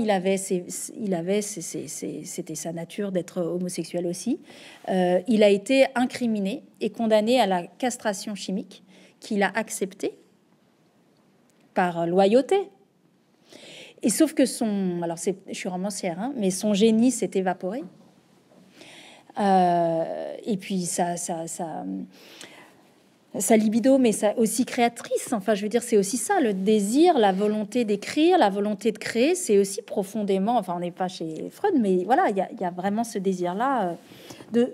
c'était sa nature d'être homosexuel aussi, il a été incriminé et condamné à la castration chimique qu'il a acceptée par loyauté. Et sauf que je suis romancière, hein, mais son génie s'est évaporé. Et puis sa libido, mais ça aussi créatrice. Enfin, je veux dire, c'est aussi ça, le désir, la volonté d'écrire, la volonté de créer, c'est aussi profondément. Enfin, on n'est pas chez Freud, mais voilà, il y a vraiment ce désir-là de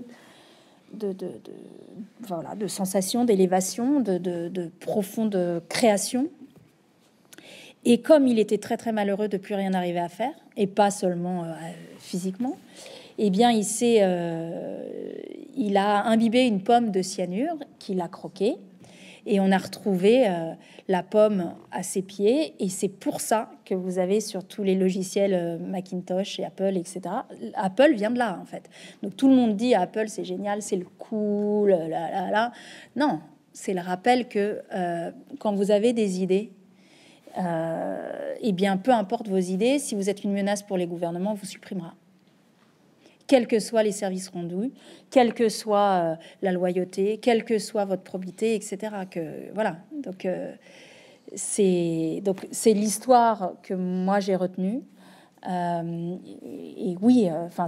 sensation, d'élévation, de profonde création. Et comme il était très, très malheureux de plus rien arriver à faire, et pas seulement physiquement, eh bien, il a imbibé une pomme de cyanure qu'il a croquée, et on a retrouvé la pomme à ses pieds. Et c'est pour ça que vous avez sur tous les logiciels Macintosh et Apple, etc. Apple vient de là, en fait. Donc tout le monde dit à Apple, c'est génial, c'est le cool, là. Non, c'est le rappel que quand vous avez des idées, eh bien, peu importe vos idées, si vous êtes une menace pour les gouvernements, on vous supprimera. Quels que soient les services rendus, quelle que soit la loyauté, quelle que soit votre probité, etc. Voilà. Donc, c'est l'histoire que moi j'ai retenue. Et oui, enfin,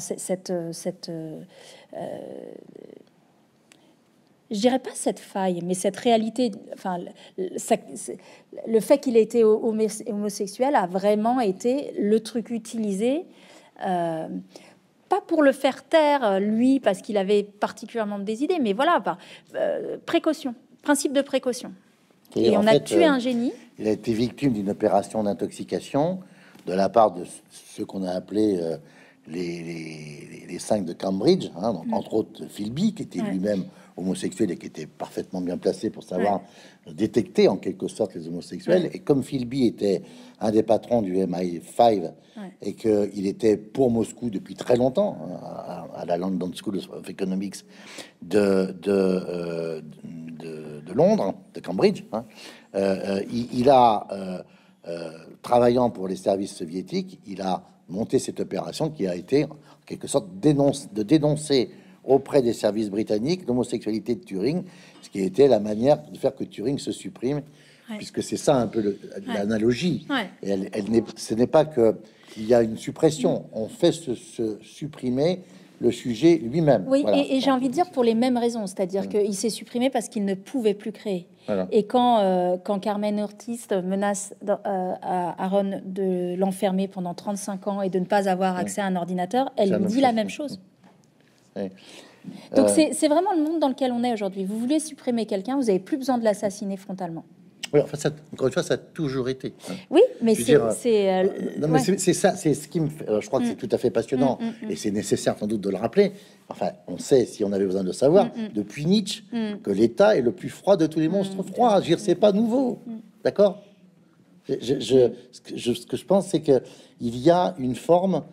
je dirais pas cette faille, mais cette réalité, enfin, le fait qu'il ait été homosexuel a vraiment été le truc utilisé pas pour le faire taire, lui, parce qu'il avait particulièrement des idées, mais voilà, précaution, principe de précaution. Et on a tué un génie. Il a été victime d'une opération d'intoxication de la part de ce qu'on a appelé les cinq de Cambridge, hein, donc, entre autres Philby, qui était lui-même homosexuel et qui était parfaitement bien placé pour savoir détecter en quelque sorte les homosexuels. Et comme Philby était un des patrons du MI5 et qu'il était pour Moscou depuis très longtemps, à la London School of Economics de Londres, de Cambridge, hein, travaillant pour les services soviétiques, il a monté cette opération qui a été en quelque sorte de dénoncer auprès des services britanniques l'homosexualité de Turing, ce qui était la manière de faire que Turing se supprime, puisque c'est ça un peu l'analogie. Ce n'est pas que qu'il y a une suppression, on fait se supprimer le sujet lui-même. Oui, voilà. Et j'ai envie de dire pour les mêmes raisons, c'est-à-dire qu'il s'est supprimé parce qu'il ne pouvait plus créer. Voilà. Et quand Carmen Ortiz menace à Aaron de l'enfermer pendant 35 ans et de ne pas avoir accès à un ordinateur, elle lui dit la même chose. Oui. Donc c'est vraiment le monde dans lequel on est aujourd'hui. Vous voulez supprimer quelqu'un, vous n'avez plus besoin de l'assassiner frontalement. Oui, enfin, ça, encore une fois, ça a toujours été. Oui, mais c'est ça, c'est ce qui me fait, je crois que c'est tout à fait passionnant et c'est nécessaire sans doute de le rappeler. Enfin, on sait, si on avait besoin de le savoir, depuis Nietzsche, que l'État est le plus froid de tous les monstres froids. Je veux dire, c'est pas nouveau, d'accord. Ce que je pense, c'est que il y a une forme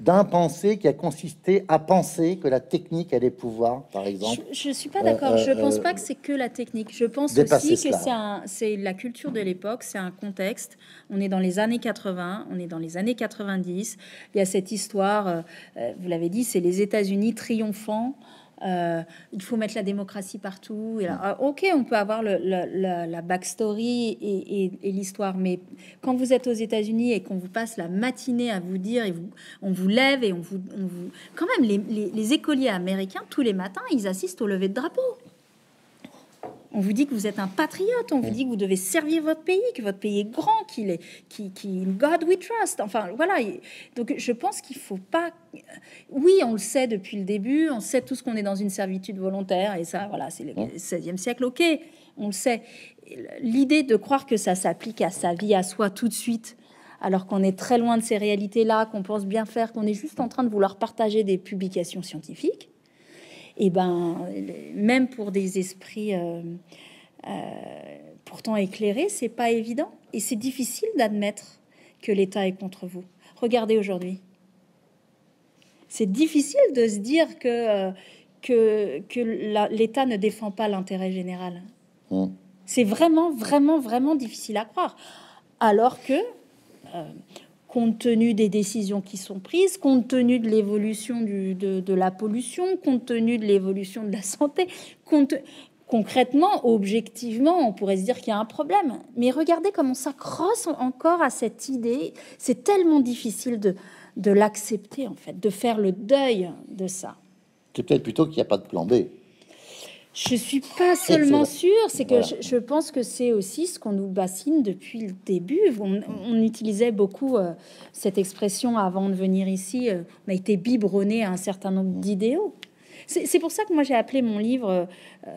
d'un pensée qui a consisté à penser que la technique allait pouvoir, par exemple. Je suis pas d'accord. Je pense pas que c'est que la technique. Je pense aussi que c'est la culture de l'époque, c'est un contexte. On est dans les années 80, on est dans les années 90. Il y a cette histoire, vous l'avez dit, c'est les États-Unis triomphants. Il faut mettre la démocratie partout. Et là, ok, on peut avoir la backstory et l'histoire, mais quand vous êtes aux États-Unis et qu'on vous passe la matinée à vous dire, on vous lève et on vous... Quand même, les écoliers américains, tous les matins, ils assistent au lever de drapeau. On vous dit que vous êtes un patriote, on vous dit que vous devez servir votre pays, que votre pays est grand, qu'il God we trust. Enfin, voilà. Donc, je pense qu'il faut pas... Oui, on le sait depuis le début, on sait tous qu'on est dans une servitude volontaire, et ça, voilà, c'est le 16e siècle, ok, on le sait. L'idée de croire que ça s'applique à sa vie, à soi, tout de suite... alors qu'on est très loin de ces réalités-là, qu'on pense bien faire, qu'on est juste en train de vouloir partager des publications scientifiques, et ben, même pour des esprits pourtant éclairés, c'est pas évident. Et c'est difficile d'admettre que l'État est contre vous. Regardez aujourd'hui. C'est difficile de se dire que l'État ne défend pas l'intérêt général. C'est vraiment, vraiment, vraiment difficile à croire. Alors que... compte tenu des décisions qui sont prises, compte tenu de l'évolution de la pollution, compte tenu de l'évolution de la santé, concrètement, objectivement, on pourrait se dire qu'il y a un problème. Mais regardez comme on s'accroche encore à cette idée. C'est tellement difficile de l'accepter, en fait, de faire le deuil de ça. C'est peut-être plutôt qu'il n'y a pas de plan B. Je suis pas seulement sûre, c'est que je pense que c'est aussi ce qu'on nous bassine depuis le début. On utilisait beaucoup cette expression avant de venir ici. On a été biberonné à un certain nombre d'idéaux. C'est pour ça que moi j'ai appelé mon livre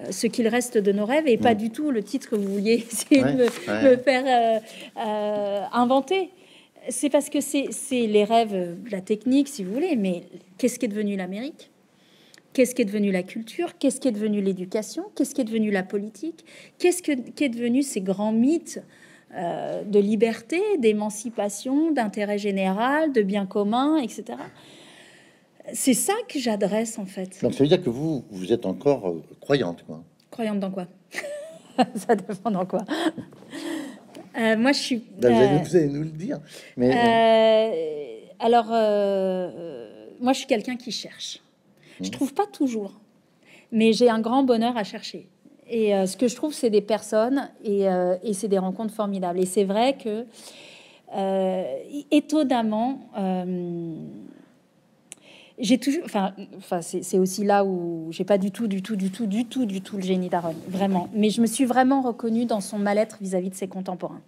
ce qu'il reste de nos rêves et pas du tout le titre que vous vouliez essayer de me faire inventer. C'est parce que c'est les rêves, la technique, si vous voulez. Mais qu'est-ce qui est devenu l'Amérique? Qu'est-ce qui est devenu la culture? Qu'est-ce qui est devenu l'éducation? Qu'est-ce qui est devenu la politique? Qu'est-ce qui est devenu ces grands mythes de liberté, d'émancipation, d'intérêt général, de bien commun, etc. C'est ça que j'adresse, en fait. Donc ça veut dire que vous êtes encore croyante, quoi. Croyante dans quoi? Ça dépend dans quoi. Moi, je suis... vous allez nous le dire. Mais... alors, moi, je suis quelqu'un qui cherche. Je trouve pas toujours, mais j'ai un grand bonheur à chercher. Et ce que je trouve, c'est des personnes et c'est des rencontres formidables. Et c'est vrai que, étonnamment, j'ai toujours... Enfin, c'est aussi là où j'ai pas du tout le génie d'Aaron, vraiment. Mais je me suis vraiment reconnue dans son mal-être vis-à-vis de ses contemporains.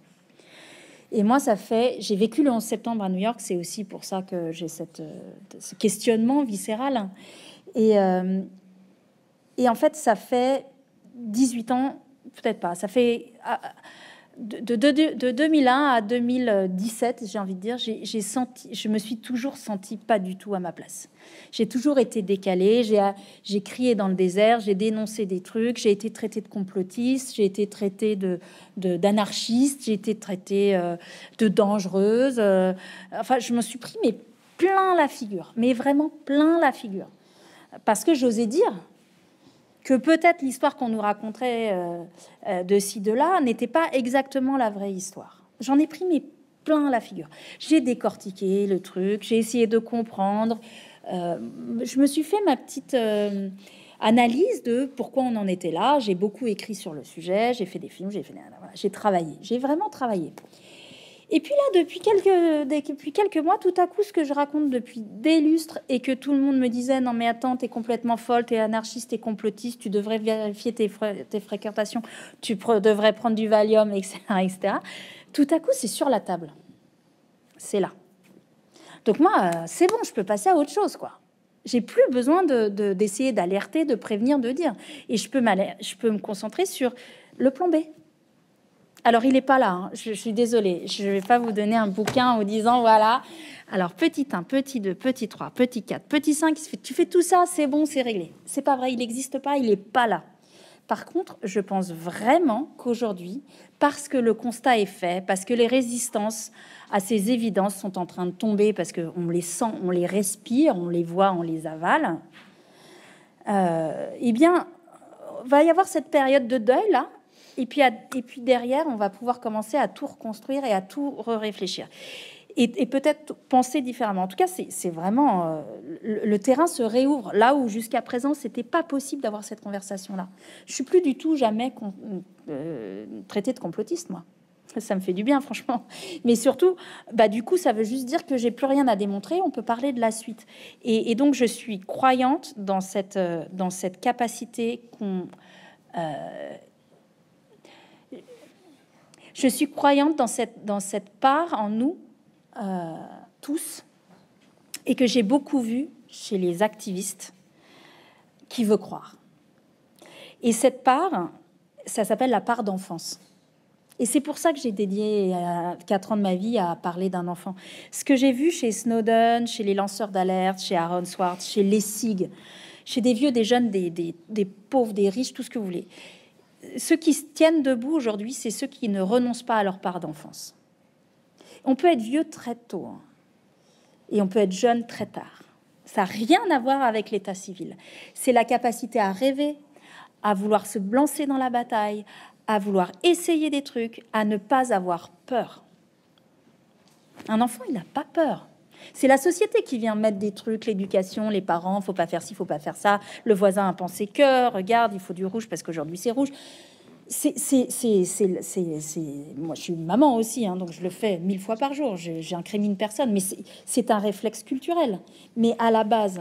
Et moi, ça fait... J'ai vécu le 11 septembre à New York. C'est aussi pour ça que j'ai ce questionnement viscéral. Et en fait, ça fait 18 ans, peut-être pas. Ça fait... De 2001 à 2017, j'ai envie de dire, je me suis toujours sentie pas du tout à ma place. J'ai toujours été décalée, j'ai crié dans le désert, j'ai dénoncé des trucs, j'ai été traitée de complotiste, j'ai été traitée d'anarchiste, j'ai été traitée de dangereuse. Enfin, je me suis pris mais plein la figure, mais vraiment plein la figure. Parce que j'osais dire... que peut-être l'histoire qu'on nous raconterait de ci, de là n'était pas exactement la vraie histoire. J'en ai pris mais plein la figure. J'ai décortiqué le truc, j'ai essayé de comprendre. Je me suis fait ma petite analyse de pourquoi on en était là. J'ai beaucoup écrit sur le sujet, j'ai fait des films, j'ai travaillé, j'ai vraiment travaillé. Et puis là, depuis quelques mois, tout à coup, ce que je raconte depuis des lustres et que tout le monde me disait « Non mais attends, t'es complètement folle, t'es anarchiste, t'es complotiste, tu devrais vérifier tes fréquentations, tu devrais prendre du Valium, etc. etc. » Tout à coup, c'est sur la table. C'est là. Donc moi, c'est bon, je peux passer à autre chose, quoi. J'ai plus besoin d'essayer d'alerter, de prévenir, de dire. Et je peux me concentrer sur le plan B. Alors, il n'est pas là, hein. Je suis désolée. Je ne vais pas vous donner un bouquin en vous disant, voilà, alors petit 1, petit 2, petit 3, petit 4, petit 5, tu fais tout ça, c'est bon, c'est réglé. C'est pas vrai, il n'existe pas, il n'est pas là. Par contre, je pense vraiment qu'aujourd'hui, parce que le constat est fait, parce que les résistances à ces évidences sont en train de tomber, parce qu'on les sent, on les respire, on les voit, on les avale, eh bien, va y avoir cette période de deuil, là, et puis derrière, on va pouvoir commencer à tout reconstruire et à tout réfléchir. Et peut-être penser différemment. En tout cas, c'est vraiment... le terrain se réouvre là où jusqu'à présent, c'était pas possible d'avoir cette conversation-là. Je suis plus du tout jamais traitée de complotiste, moi. Ça me fait du bien, franchement. Mais surtout, bah, du coup, ça veut juste dire que j'ai plus rien à démontrer. On peut parler de la suite. Et donc, je suis croyante dans cette capacité qu'on... Je suis croyante dans cette part en nous, tous, et que j'ai beaucoup vu chez les activistes qui veut croire. Et cette part, ça s'appelle la part d'enfance. Et c'est pour ça que j'ai dédié 4 ans de ma vie à parler d'un enfant. Ce que j'ai vu chez Snowden, chez les lanceurs d'alerte, chez Aaron Swartz, chez Lessig, chez des vieux, des jeunes, des pauvres, des riches, tout ce que vous voulez... Ceux qui se tiennent debout aujourd'hui, c'est ceux qui ne renoncent pas à leur part d'enfance. On peut être vieux très tôt, hein, et on peut être jeune très tard. Ça n'a rien à voir avec l'état civil. C'est la capacité à rêver, à vouloir se lancer dans la bataille, à vouloir essayer des trucs, à ne pas avoir peur. Un enfant, il n'a pas peur. C'est la société qui vient mettre des trucs, l'éducation, les parents, faut pas faire ci, faut pas faire ça, le voisin a pensé que, regarde, il faut du rouge parce qu'aujourd'hui c'est rouge. Moi, je suis maman aussi, hein, donc je le fais 1000 fois par jour, j'incrimine personne, mais c'est un réflexe culturel. Mais à la base,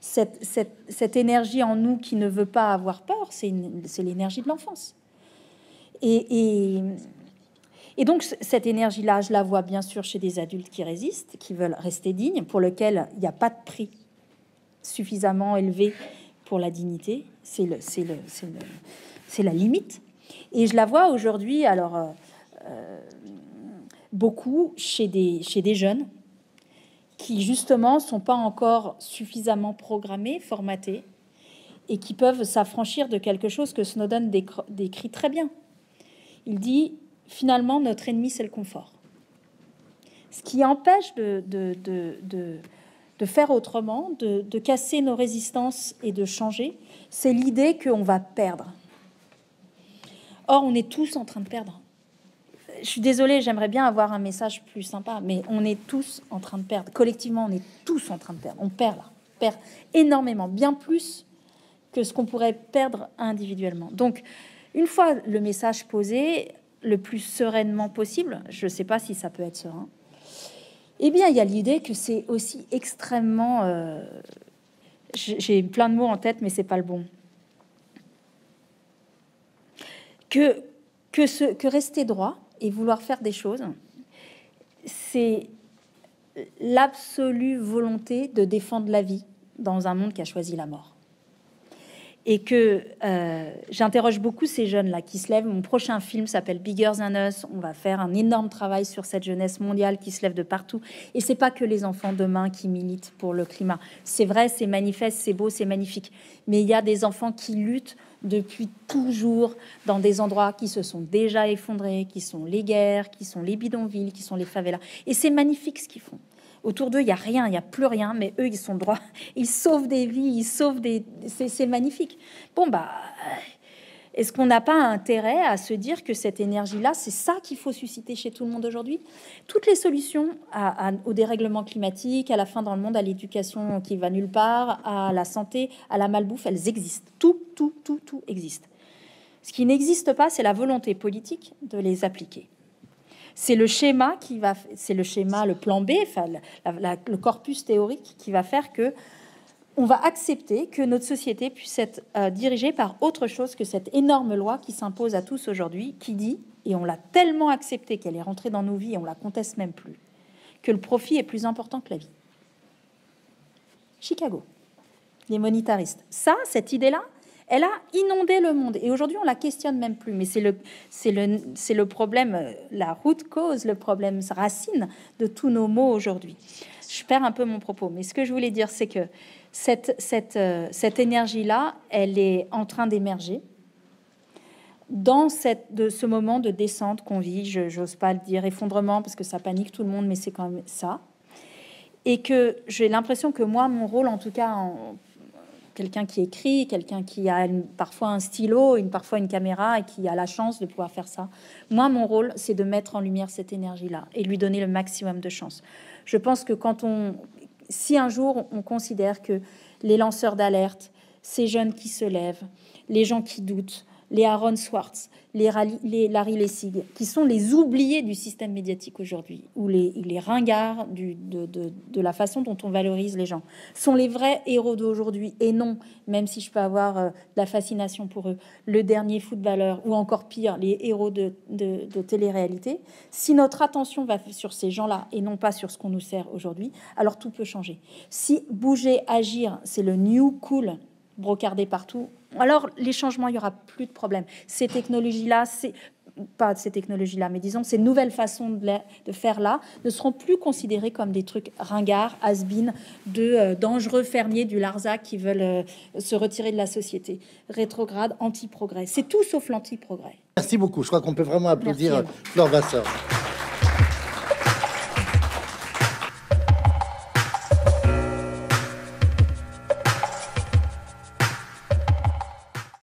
cette énergie en nous qui ne veut pas avoir peur, c'est l'énergie de l'enfance. Et donc, cette énergie-là, je la vois bien sûr chez des adultes qui résistent, qui veulent rester dignes, pour lesquels il n'y a pas de prix suffisamment élevé pour la dignité. C'est la limite. Et je la vois aujourd'hui, alors, beaucoup chez des jeunes qui, justement, ne sont pas encore suffisamment programmés, formatés, et qui peuvent s'affranchir de quelque chose que Snowden décrit très bien. Il dit... Finalement, notre ennemi, c'est le confort. Ce qui empêche de faire autrement, de casser nos résistances et de changer, c'est l'idée qu'on va perdre. Or, on est tous en train de perdre. Je suis désolée, j'aimerais bien avoir un message plus sympa, mais on est tous en train de perdre. Collectivement, on est tous en train de perdre. On perd là, on perd énormément, bien plus que ce qu'on pourrait perdre individuellement. Donc, une fois le message posé... le plus sereinement possible, je ne sais pas si ça peut être serein, eh bien, il y a l'idée que c'est aussi extrêmement... j'ai plein de mots en tête, mais c'est pas le bon. Que rester droit et vouloir faire des choses, c'est l'absolue volonté de défendre la vie dans un monde qui a choisi la mort. Et que j'interroge beaucoup ces jeunes-là qui se lèvent. Mon prochain film s'appelle Bigger Than Us. On va faire un énorme travail sur cette jeunesse mondiale qui se lève de partout. Et c'est pas que les enfants demain qui militent pour le climat. C'est vrai, c'est manifeste, c'est beau, c'est magnifique. Mais il y a des enfants qui luttent depuis toujours dans des endroits qui se sont déjà effondrés, qui sont les guerres, qui sont les bidonvilles, qui sont les favelas. Et c'est magnifique ce qu'ils font. Autour d'eux, il n'y a rien, il n'y a plus rien, mais eux, ils sont droits. Ils sauvent des vies, ils sauvent des... C'est magnifique. Bon, bah, est-ce qu'on n'a pas intérêt à se dire que cette énergie-là, c'est ça qu'il faut susciter chez tout le monde aujourd'hui? Toutes les solutions au dérèglement climatique, à la faim dans le monde, à l'éducation qui va nulle part, à la santé, à la malbouffe, elles existent. Tout existe. Ce qui n'existe pas, c'est la volonté politique de les appliquer. C'est le schéma qui va, c'est le schéma, le plan B, enfin, le corpus théorique qui va faire que on va accepter que notre société puisse être dirigée par autre chose que cette énorme loi qui s'impose à tous aujourd'hui, qui dit, et on l'a tellement acceptée qu'elle est rentrée dans nos vies et on la conteste même plus, que le profit est plus important que la vie. Chicago, les monétaristes. Ça, cette idée-là, elle a inondé le monde. Et aujourd'hui, on la questionne même plus. Mais c'est le problème, la root cause, le problème racine de tous nos maux aujourd'hui. Je perds un peu mon propos. Mais ce que je voulais dire, c'est que cette énergie-là, elle est en train d'émerger dans ce moment de descente qu'on vit. Je n'ose pas le dire effondrement, parce que ça panique tout le monde, mais c'est quand même ça. Et que j'ai l'impression que moi, mon rôle, en tout cas... quelqu'un qui écrit, quelqu'un qui a parfois un stylo, parfois une caméra et qui a la chance de pouvoir faire ça. Moi, mon rôle, c'est de mettre en lumière cette énergie-là et lui donner le maximum de chance. Je pense que si un jour on considère que les lanceurs d'alerte, ces jeunes qui se lèvent, les gens qui doutent, les Aaron Swartz, les Larry Lessig, qui sont les oubliés du système médiatique aujourd'hui, ou les ringards de la façon dont on valorise les gens, sont les vrais héros d'aujourd'hui. Et non, même si je peux avoir de la fascination pour eux, le dernier footballeur, ou encore pire, les héros de télé-réalité, si notre attention va sur ces gens-là et non pas sur ce qu'on nous sert aujourd'hui, alors tout peut changer. Si bouger, agir, c'est le new cool, brocardé partout, alors les changements, il n'y aura plus de problème. Ces technologies-là, mais disons, ces nouvelles façons de faire là, ne seront plus considérées comme des trucs ringards, has-been, dangereux fermiers du Larzac qui veulent se retirer de la société. Rétrograde, anti-progrès. C'est tout sauf l'anti-progrès. Merci beaucoup. Je crois qu'on peut vraiment applaudir Flore Vasseur.